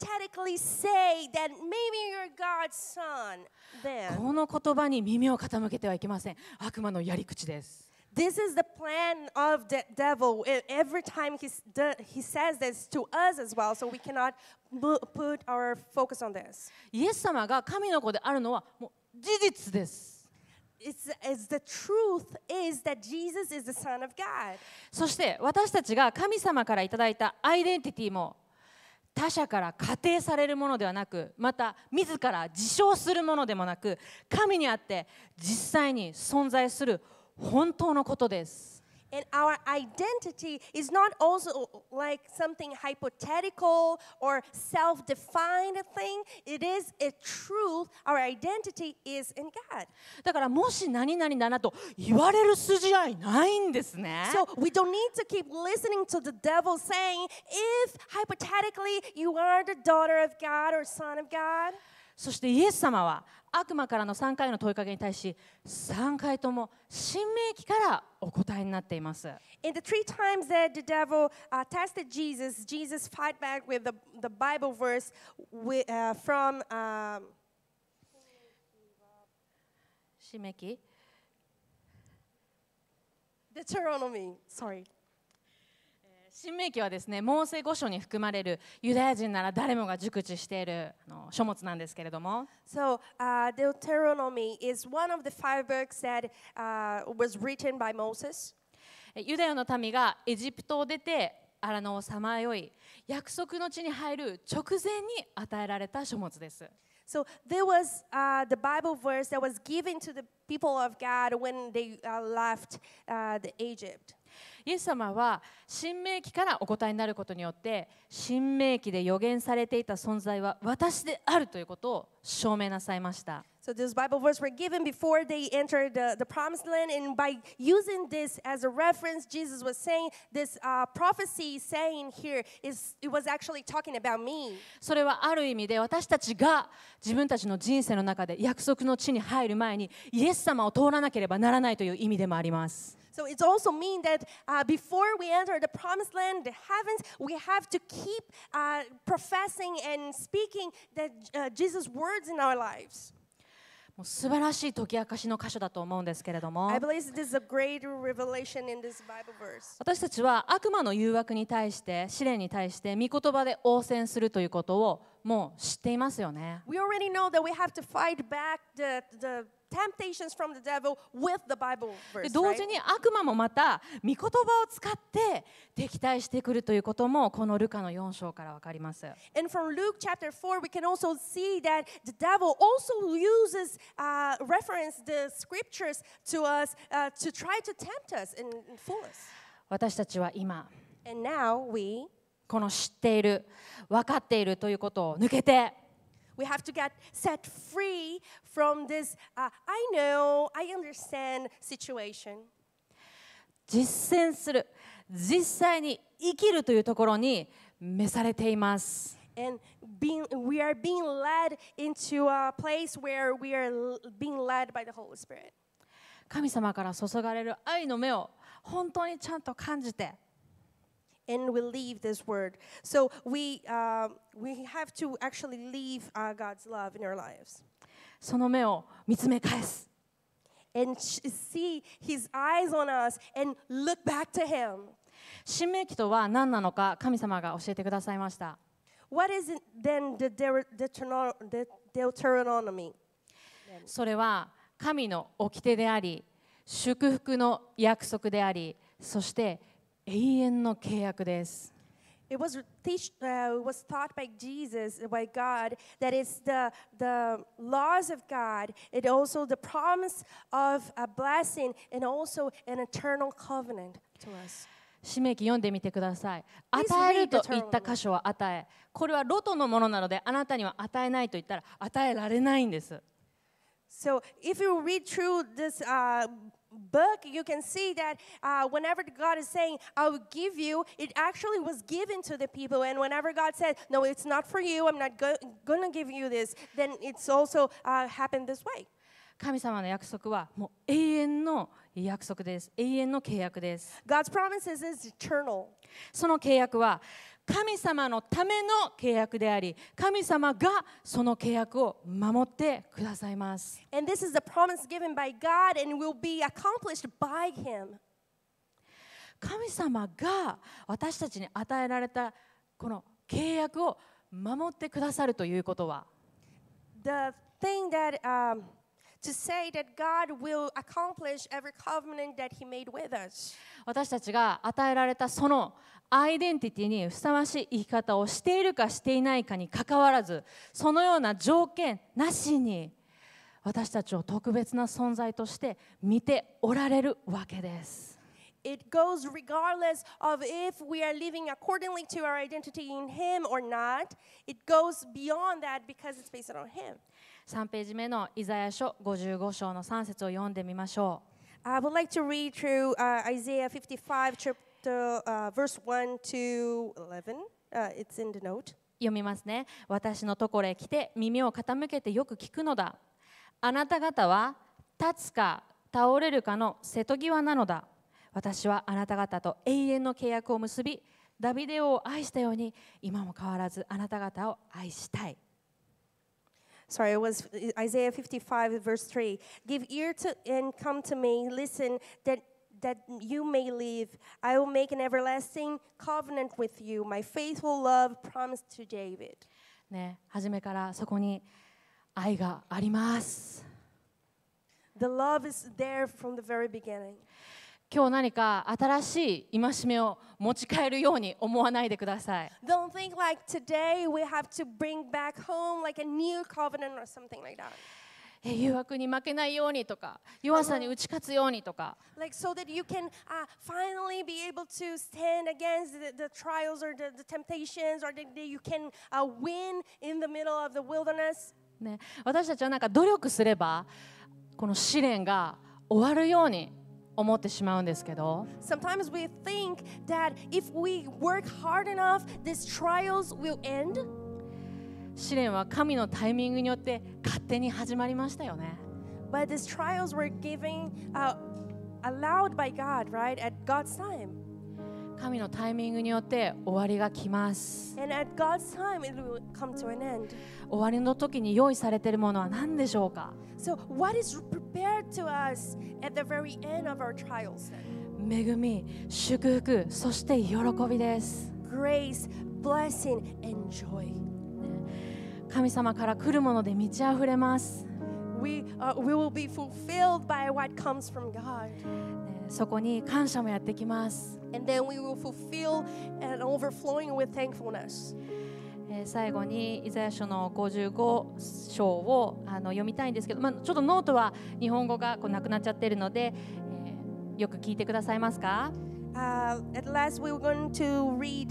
hypothetically say that maybe you're God's son. Then. この言葉に耳を傾けてはいけません。悪魔のやり口です。This is the plan of the devil. Every time he says this to us as well, so we cannot put our focus on this. It's the truth is that Jesus is the Son of God. そして私たちが神様からいただいたアイデンティティも他者から仮定されるものではなく、また自ら自称するものでもなく、神にあって実際に存在する。本当のことです。And our identity is not also like something hypothetical or self-defined thing. It is a truth. Our identity is in God. だからもし何々だなと言われる筋合いないんですね。So we don't need to keep listening to the devil saying, if hypothetically you are the daughter of God or son of God. そしてイエス様は悪魔からの3回の問いかけに対し3回とも神明期からお答えになっています。In the three times that the devil tested Jesus, Jesus fight back with the Bible verse from 神明期 Deuteronomy. Sorry. 神明記はですね、モーセ5書に含まれるユダヤ人なら誰もが熟知している書物なんですけれども。So, Deuteronomy is one of the five books that was written by Moses. ユダヤの民がエジプトを出て荒野をさまよい、約束の地に入る直前に与えられた書物です。So there was the Bible verse that was given to the people of God when they left the Egypt. イエス様は神明期からお答えになることによって神明期で予言されていた存在は私であるということを証明なさいました。So these Bible verses were given before they entered the promised land, and by using this as a reference, Jesus was saying this prophecy saying here it was actually talking about me. それはある意味で私たちが自分たちの人生の中で約束の地に入る前にイエス様を通らなければならないという意味でもあります。So it also means that before we enter the promised land, the heavens, we have to keep professing and speaking that Jesus' words in our lives. もう素晴らしい解き明かしの箇所だと思うんですけれども。I believe this is a great revelation in this Bible verse. 私たちは悪魔の誘惑に対して、試練に対して、御言葉で応戦するということをもう知っていますよね。We already know that we have to fight back the temptations from the devil with the Bible verse. 同時に悪魔もまた御言葉を使って敵対してくるということもこのルカの4章からわかります。And from Luke chapter 4 we can also see that the devil also uses reference the scriptures to us to try to tempt us and fool us. 私たちは今 And now we この知っている、分かっているということを抜けてWe have to get set free from this I know, I understand situation. 実践する、実際に生きるというところに召されています。And we are being led into a place where we are being led by the Holy Spirit. 神様から注がれる愛の目を本当にちゃんと感じて。And we leave this word. So we have to actually leave God's love in our lives. その目を見つめ返す。And see His eyes on us and look back to Him. 神明期とは何なのか神様が教えてくださいました。What is it then the Deuteronomy? それは神の掟であり、祝福の約束であり、そして永遠の契約です。It was taught by Jesus, by God, that it's the laws of God, it also the promise of a blessing, and also an eternal covenant to us. 使命記読んでみてください。与えると言った箇所は与え、これはロトのものなのであなたには与えないと言ったら与えられないんです。So if you read through this book, you can see that whenever God is saying, I will give you, it actually was given to the people. And whenever God said, no, it's not for you, I'm not going to give you this, then it's also happened this way. 神様の約束はもう永遠の約束です。永遠の契約です。God's promises is eternal. その契約は神様のための契約であり、神様がその契約を守ってくださいます。And this is the promise given by God and will be accomplished by Him. 神様が私たちに与えられたこの契約を守ってくださるということは。The thing that to say that God will accomplish every covenant that He made with us. 私たちが与えられたそのアイデンティティにふさわしい生き方をしているかしていないかにかかわらず、そのような条件なしに私たちを特別な存在として見ておられるわけです。It goes regardless of if we are living accordingly to our identity in Him or not. It goes beyond that because it's based on Him. 3ページ目のイザヤ書55章の3節を読んでみましょう。I would like to read through Isaiah 55 chapter verse 1 to 11. It's in the note. 読みますね。私のところへ来て耳を傾けてよく聞くのだ。あなた方は立つか倒れるかの瀬戸際なのだ。私はあなた方と永遠の契約を結び、ダビデを愛したように、今も変わらずあなた方を愛したい。Sorry, it was Isaiah 55, verse 3. Give ear to and come to me, listen, that you may live. I will make an everlasting covenant with you, my faithful love promised to David. ね、初めからそこに愛があります。The love is there from the very beginning. 今日何か新しい戒めを持ち帰るように思わないでください。Don't think like today we have to bring back home like a new covenant or something like that. 誘惑に負けないようにとか、弱さに打ち勝つようにとか。Like so that you can finally be able to stand against the trials or the temptations, or that you can win in the middle of the wilderness. ね、私たちはなんか努力すればこの試練が終わるように。思ってしまうんですけど。Sometimes we think that if we work hard enough, these trials will end. 試練は神のタイミングによって勝手に始まりましたよね。But these trials were allowed by God, right? At God's time. 神のタイミングによって終わりが来ます。And at God's time, it will come to an end. 終わりの時に用意されているものは何でしょうか。So what is prepared to us at the very end of our trials? 恵み、祝福、そして喜びです。Grace, blessing, and joy. 神様から来るもので満ち溢れます。We will be fulfilled by what comes from God. そこに感謝もやってきます。And then we will fulfill and overflowing with thankfulness.最後にイザヤ書の55章を読みたいんですけど、まあ、ちょっとノートは日本語がこうなくなっちゃってるので、よく聞いてくださいますか。At last we were going to read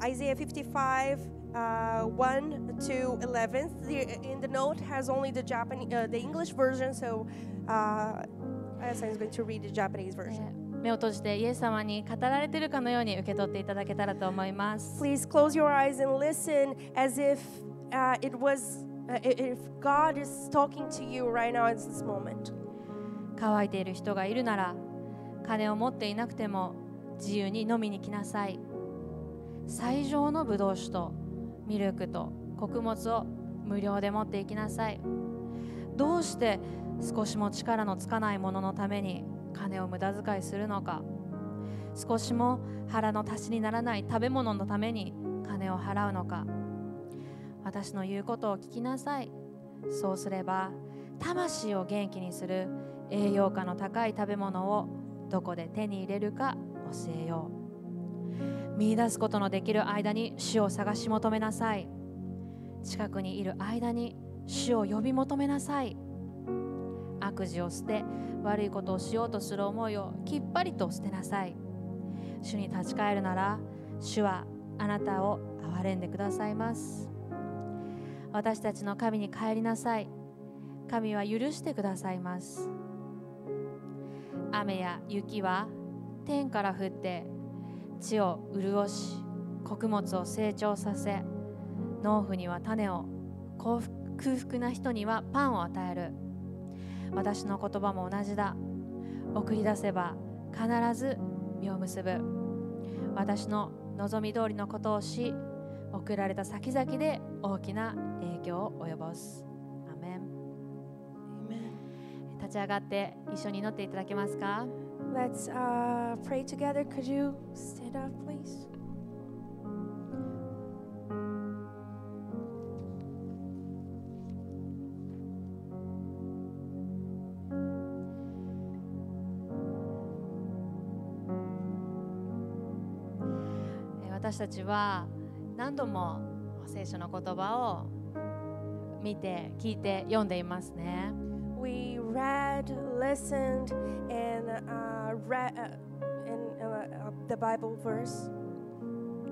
Isaiah 55 1 to 11. In the note has only the Japanese the English version, so Aya-san is going to read the Japanese version.目を閉じてイエス様に語られているかのように受け取っていただけたらと思います。Please close your eyes and listen as if if God is talking to you right now at this moment. 乾いている人がいるなら、金を持っていなくても自由に飲みに来なさい。最上のブドウ酒とミルクと穀物を無料で持っていきなさい。どうして少しも力のつかないもののために金を無駄遣いするのか。少しも腹の足しにならない食べ物のために金を払うのか。私の言うことを聞きなさい。そうすれば魂を元気にする栄養価の高い食べ物をどこで手に入れるか教えよう。見出すことのできる間に主を探し求めなさい。近くにいる間に主を呼び求めなさい。悪事を捨て、悪いことをしようとする思いをきっぱりと捨てなさい。主に立ち返るなら、主はあなたを憐れんでくださいます。私たちの神に帰りなさい。神は許してくださいます。雨や雪は天から降って地を潤し、穀物を成長させ、農夫には種を、空腹な人にはパンを与える。私の言葉も同じだ。送り出せば必ず実を結ぶ。私の望み通りのことをし、送られた先々で大きな影響を及ぼす。アメン。立ち上がって一緒に祈っていただけますか？ Let's pray together. Could you stand up, please?私たちは何度も聖書の言葉を見て、聞いて、読んでいますね。We read, listened, and the Bible verse.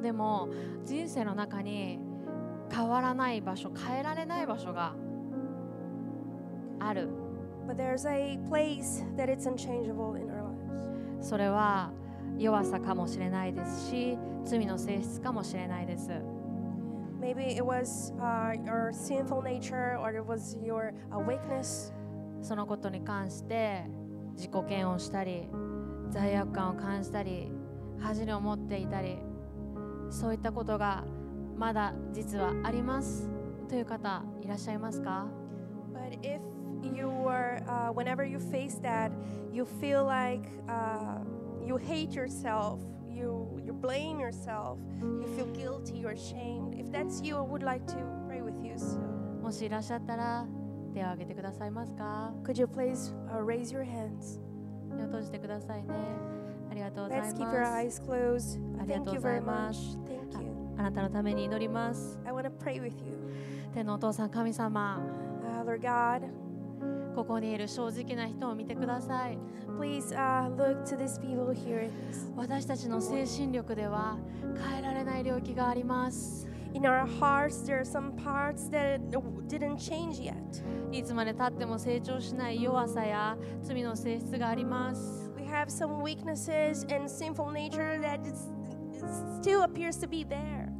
でも人生の中に変わらない場所、変えられない場所がある。But there's a place that it's unchangeable in our lives. それは弱さかもしれないですし、罪の性質かもしれないです。Maybe it was your sinful nature, or it was your weakness. そのことに関して自己嫌悪したり、罪悪感を感じたり、恥を持っていたり、そういったことがまだ実はありますという方いらっしゃいますか？ But if you were, whenever you face that, you feel like you hate yourself, you blame yourself, you feel guilty, you're ashamed. If that's you, I would like to pray with you. So, もしいらっしゃったら手を挙げてくださいますか？ Could you please raise your hands? 目を閉じてくださいね。ありがとうございます。Let's keep your eyes closed. Thank you very much. Thank you. あなたのために祈ります。I want to pray with you. 天のお父さん、神様。Lord God.ここにいる正直な人を見てください。Please, look to these people here. 私たちの精神力では変えられない領域があります。In our hearts, there are some parts that didn't change yet. いつまで経っても成長しない弱さや罪の性質があります。We have some weaknesses and sinful nature that still appears to be there.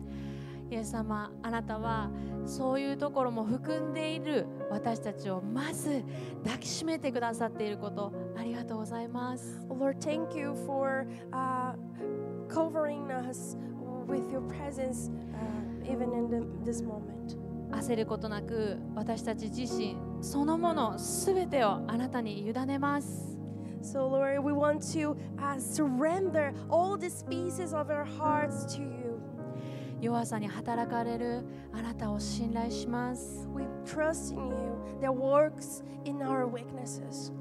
イエス様、あなたはそういうところも含んでいる私たちをまず抱きしめてくださっていること、ありがとうございます。Lord, thank you for covering us with your presence even in this moment. 焦ることなく私たち自身そのものすべてをあなたに委ねます。So Lord, we want to surrender all these pieces of our hearts to you.弱さに働かれるあなたを信頼します。We trust in you that works in our weaknesses.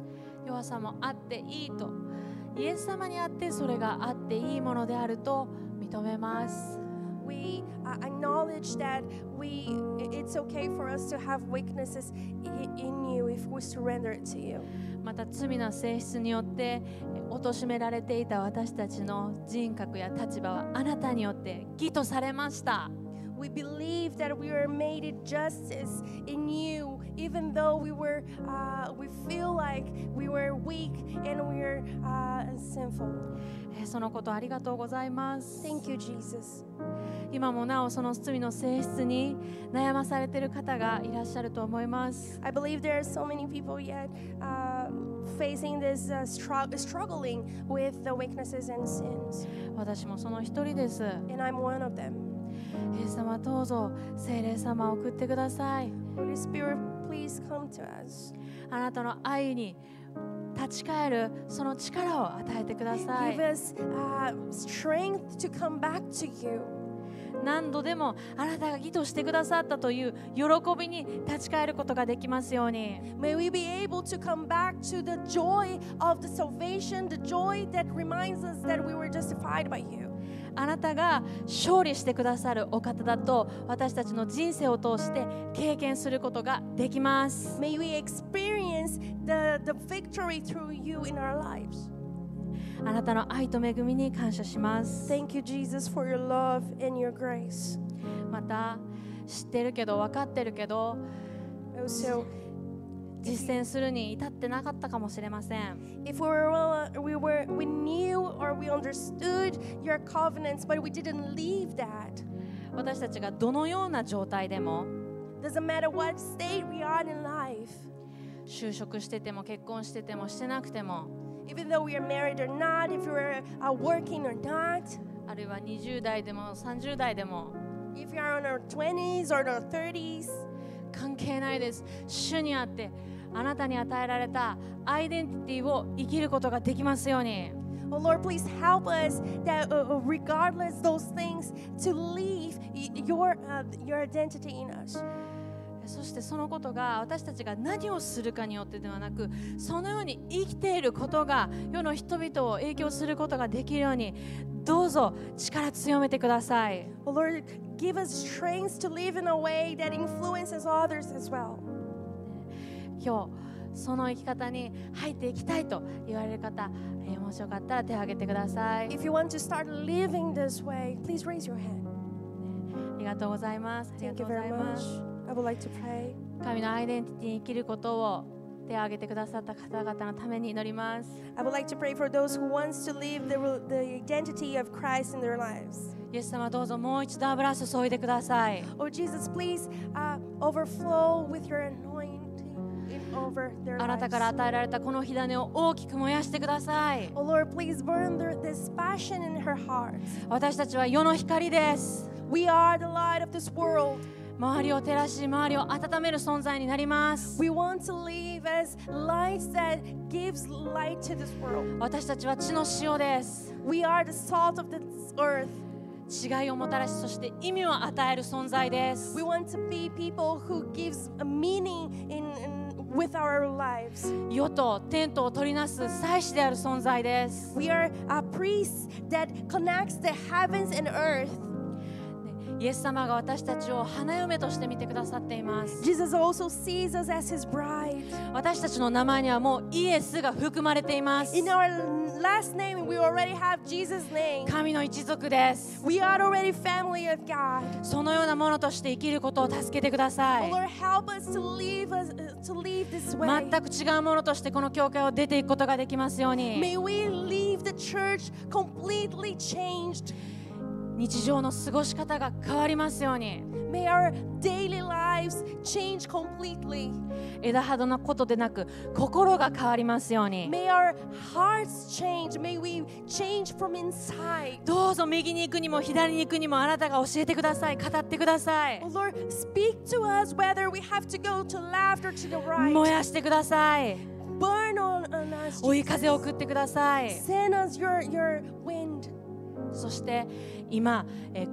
弱さもあっていいと、イエス様にあってそれがあっていいものであると認めます。We acknowledge that it's okay for us to have weaknesses in you if we surrender it to you. また罪の性質によって貶められていた私たちの人格や立場はあなたによって義とされました。We believe that we were made justice in you, even though we feel like we were weak and we were sinful. そのことありがとうございます。Thank you, Jesus. 今もなおその罪の性質に悩まされている方がいらっしゃると思います。I believe there are so many people yet facing this struggling with the weaknesses and sins. 私もその一人です。And I'm one of them.イエス様、どうぞ聖霊様を送ってください。Holy Spirit, please come to us. あなたの愛に立ち返るその力を与えてください。Give us strength to come back to you. 何度でもあなたが義としてくださったという喜びに立ち返ることができますように。May we be able to come back to the joy of the salvation, the joy that reminds us that we were justified by you.あなたが勝利してくださるお方だと私たちの人生を通して経験することができます。May we experience the victory through you in our lives. あなたの愛と恵みに感謝します。Thank you, Jesus, for your love and your grace. また知ってるけど分かってるけど。Also, 実践するに至ってなかったかもしれません。If we knew or we understood your covenants, but we didn't live that. 私たちがどのような状態でも、doesn't matter what state we are in life. 就職してても結婚しててもしてなくても、even though we are married or not, if we are working or not. あるいは20代でも30代でも、if we are in our 20s or our 30s. 関係ないです。主にあってあなたに与えられたアイデンティティを生きることができますように。Oh Lord, please help us that regardless those things to live your identity in us. そしてそのことが私たちが何をするかによってではなく、そのように生きていることが世の人々を影響することができるように、どうぞ力強めてください。Oh Lord, give us strength to live in a way that influences others as well. 今日その生き方に入っていきたいと言われる方、もしよかったら手を挙げてください。If you want to start living this way, please raise your hand. ありがとうございます。Thank you very much. I would like to pray. 神のアイデンティティに生きることを手を挙げてくださった方々のために祈ります。I would like to pray for those who wants to live the identity of Christ in their lives. イエス様どうぞもう一度油注いでください。Oh Jesus, please overflow with your anointing.あなたから与えられたこの火種を大きく燃やしてください。Oh Lord, please burn this passion in her heart. 私たちは世の光です。We are the light of this world. 周りを照らし、周りを温める存在になります。We want to live as lights that gives light to this world. 私たちは地の塩です。We are the salt of this earth.違いをもたらし、そして意味を与える存在です。We want to be people who gives a meaning with our lives. 世と天とを取りなす祭司である存在です。We are a priest that connects the heavens and earth. イエス様が私たちを花嫁として見てくださっています。Jesus also sees us as his bride. 私たちの名前にはもうイエスが含まれています。In our last name, we already have Jesus' name. 神の一族です。We are already family of God. そのようなものとして生きることを助けてください。Lord, help us to live this way. 全く違うものとしてこの教会を出ていくことができますように。May we leave the church completely changed.日常の過ごし方が変わりますように。May our daily lives change completely. 枝葉のことでなく心が変わりますように。May our hearts change. May we change from inside. どうぞ右に行くにも左に行くにもあなたが教えてください。語ってください。Lord, speak to us whether we have to go to left or to the right. 燃やしてください。Burn on us. 追い風を送ってください。Send us your wind.そして今、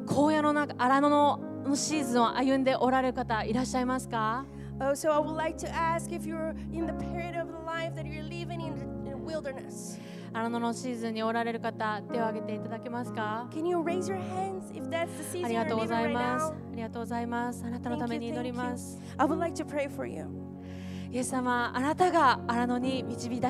荒野の中、荒野のシーズンを歩んでおられる方いらっしゃいますか？ Oh, so I would like to ask if you're in the period of life that you're living in the wilderness. 荒野のシーズンにおられる方、手を挙げていただけますか？ Can you raise your hands if that's the season you're living right now? ありがとうございます。あなたのために祈ります。I would like to pray for you.イエス様、あなたが荒野に導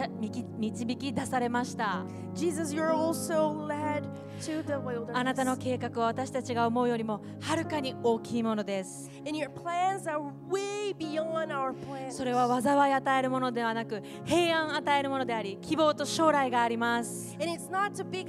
き出されました。Jesus, you're also led to the wilderness. あなたの計画は私たちが思うよりもはるかに大きいものです。And your plans are way beyond our plans. それは災い与えるものではなく、平安与えるものであり、希望と将来があります。And it's not to bring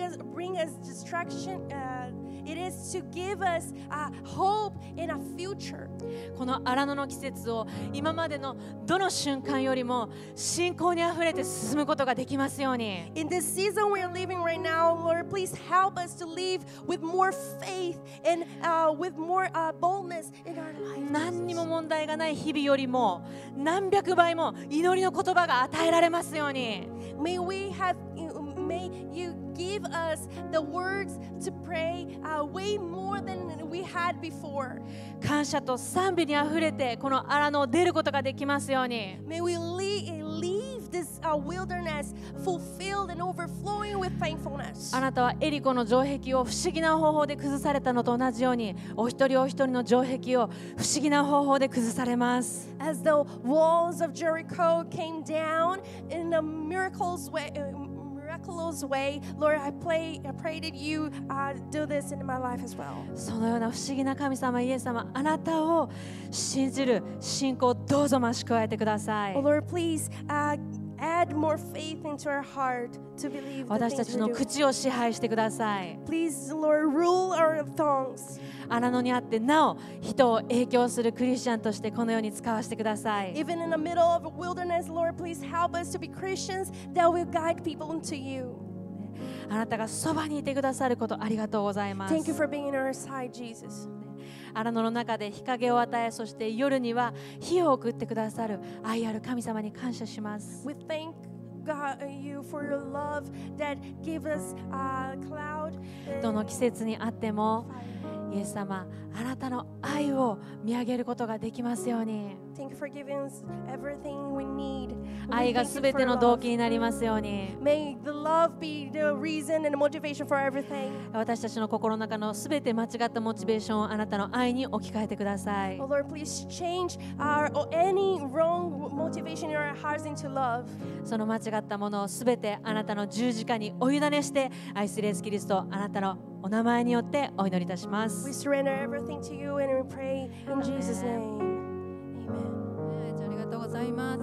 us destruction.It is to give us a hope in a future. この荒野の季節を今までのどの瞬間よりも信仰にあふれて進むことができますように。In this season we are living right now, Lord, please help us to live with more faith and with more boldness in our lives. 何にも問題がない日々よりも何百倍も祈りの言葉が与えられますように。May we have, may you give us the words to pray way more than we had before. 感謝と賛美にあふれてこの荒野を出ることができますように。May we leave this wilderness fulfilled and overflowing with thankfulness. あなたはエリコの城壁を不思議な方法で崩されたのと同じように、お一人お一人の城壁を不思議な方法で崩されます。As the walls of Jericho came down in a miraculous way. miraculous way. Lord, I pray that you do this in my life as well. そのような不思議な神様、イエス様、あなたを信じる信仰をどうぞ増し加えてください。Oh Lord, please add more faith into our heart to believe. 私たちの口を支配してください。Please, Lord, rule our tongues. 荒野にあってなお人を影響するクリスチャンとしてこの世に使わせてください。Even in the middle of a wilderness, Lord, please help us to be Christians that will guide people into you. あなたがそばにいてくださることありがとうございます。Thank you for being on our side, Jesus. 荒野の中で日陰を与え、そして夜には火を送ってくださる愛ある神様に感謝します。We thank God you for your love that gives us a cloud. どの季節にあっても、イエス様、あなたの愛を見上げることができますように。Thank you for giving us everything we need. 愛がすべての動機になりますように。May the love be the reason and the motivation for everything. 私たちの心の中のすべて間違ったモチベーションをあなたの愛に置き換えてください。Oh Lord, please change any wrong motivation in our hearts into love. その間違ったものをすべてあなたの十字架にお委ねして、愛するイエスキリスト、あなたのお名前によってお祈りいたします。We surrender everything to you and we pray in Jesus' name. ありがとうございます。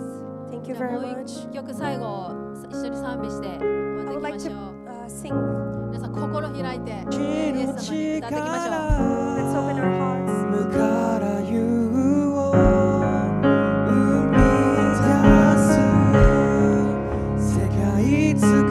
Thank you very much. 曲最後一緒に賛美して終わりましょう。皆さん心開いてイエス様に歌っていきましょう。Let's open our hearts. 無から有を生み出す世界作る。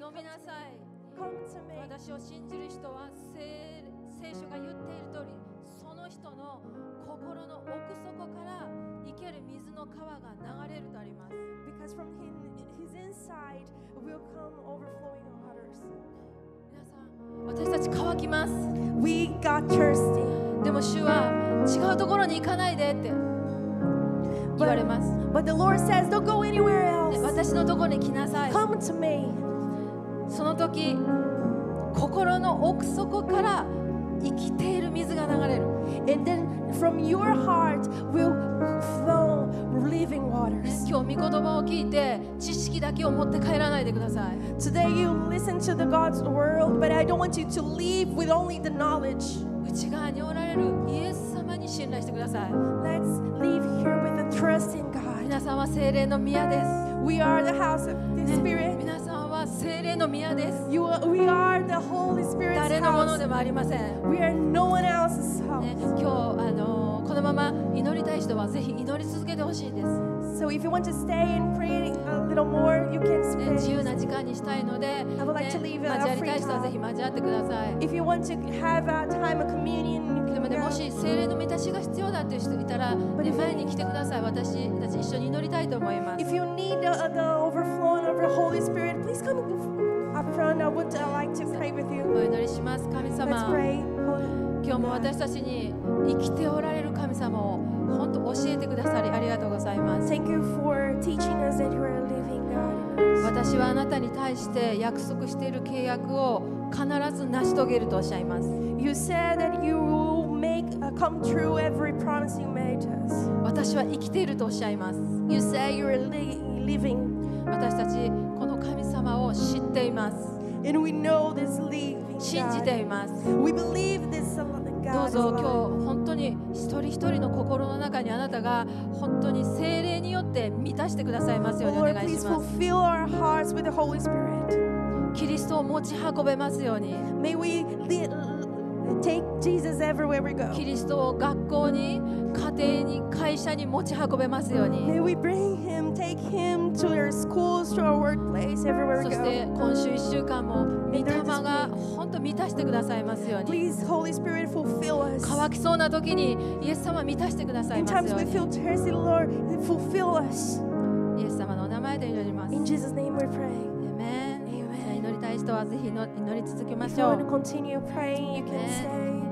飲みなさい。私を信じる人は聖書が言っている通り、その人の心の奥底から生ける水の川が流れるとあります。Because from his inside will come overflowing waters. 皆さん、私たち乾きます。We got thirsty. でも主は違うところに行かないでって言われます。But the Lord says, don't go anywhere else. 私のところに来なさい。Come to me. その時、心の奥底から生きている水が流れる。And then from your heart will flow living waters. 今日御言葉を聞いて、知識だけを持って帰らないでください。Today you listen to the God's word, but I don't want you to leave with only the knowledge. 内側におられるイエス様に信頼してください。Let's leave here with a trust in God. 皆さんは聖霊の宮です。We are the house of the Spirit. 皆さんは聖霊 We are the Holy Spirit's house. We are no one else's house. So if you want to stay and pray a little more, you can stay. I would like to leave a free time. If you want to have a time of communion, if you need the overflowing of the Holy Spirit, please come up front. I would like to pray with you. Let's pray. Thank you for teaching us that you are living, God. You said that you will come true every promise you made to us. You say you are living. And we know this living God. We believe this God is loving. Lord, please fulfill our hearts with the Holy Spirit. May we take Jesus everywhere we go. May we bring him, take him to our schools, to our workplace, everywhere we go. Please, Holy Spirit, fulfill us. In times we feel thirsty, Lord, fulfill us. In Jesus' name we pray. If you want to continue praying, you can say.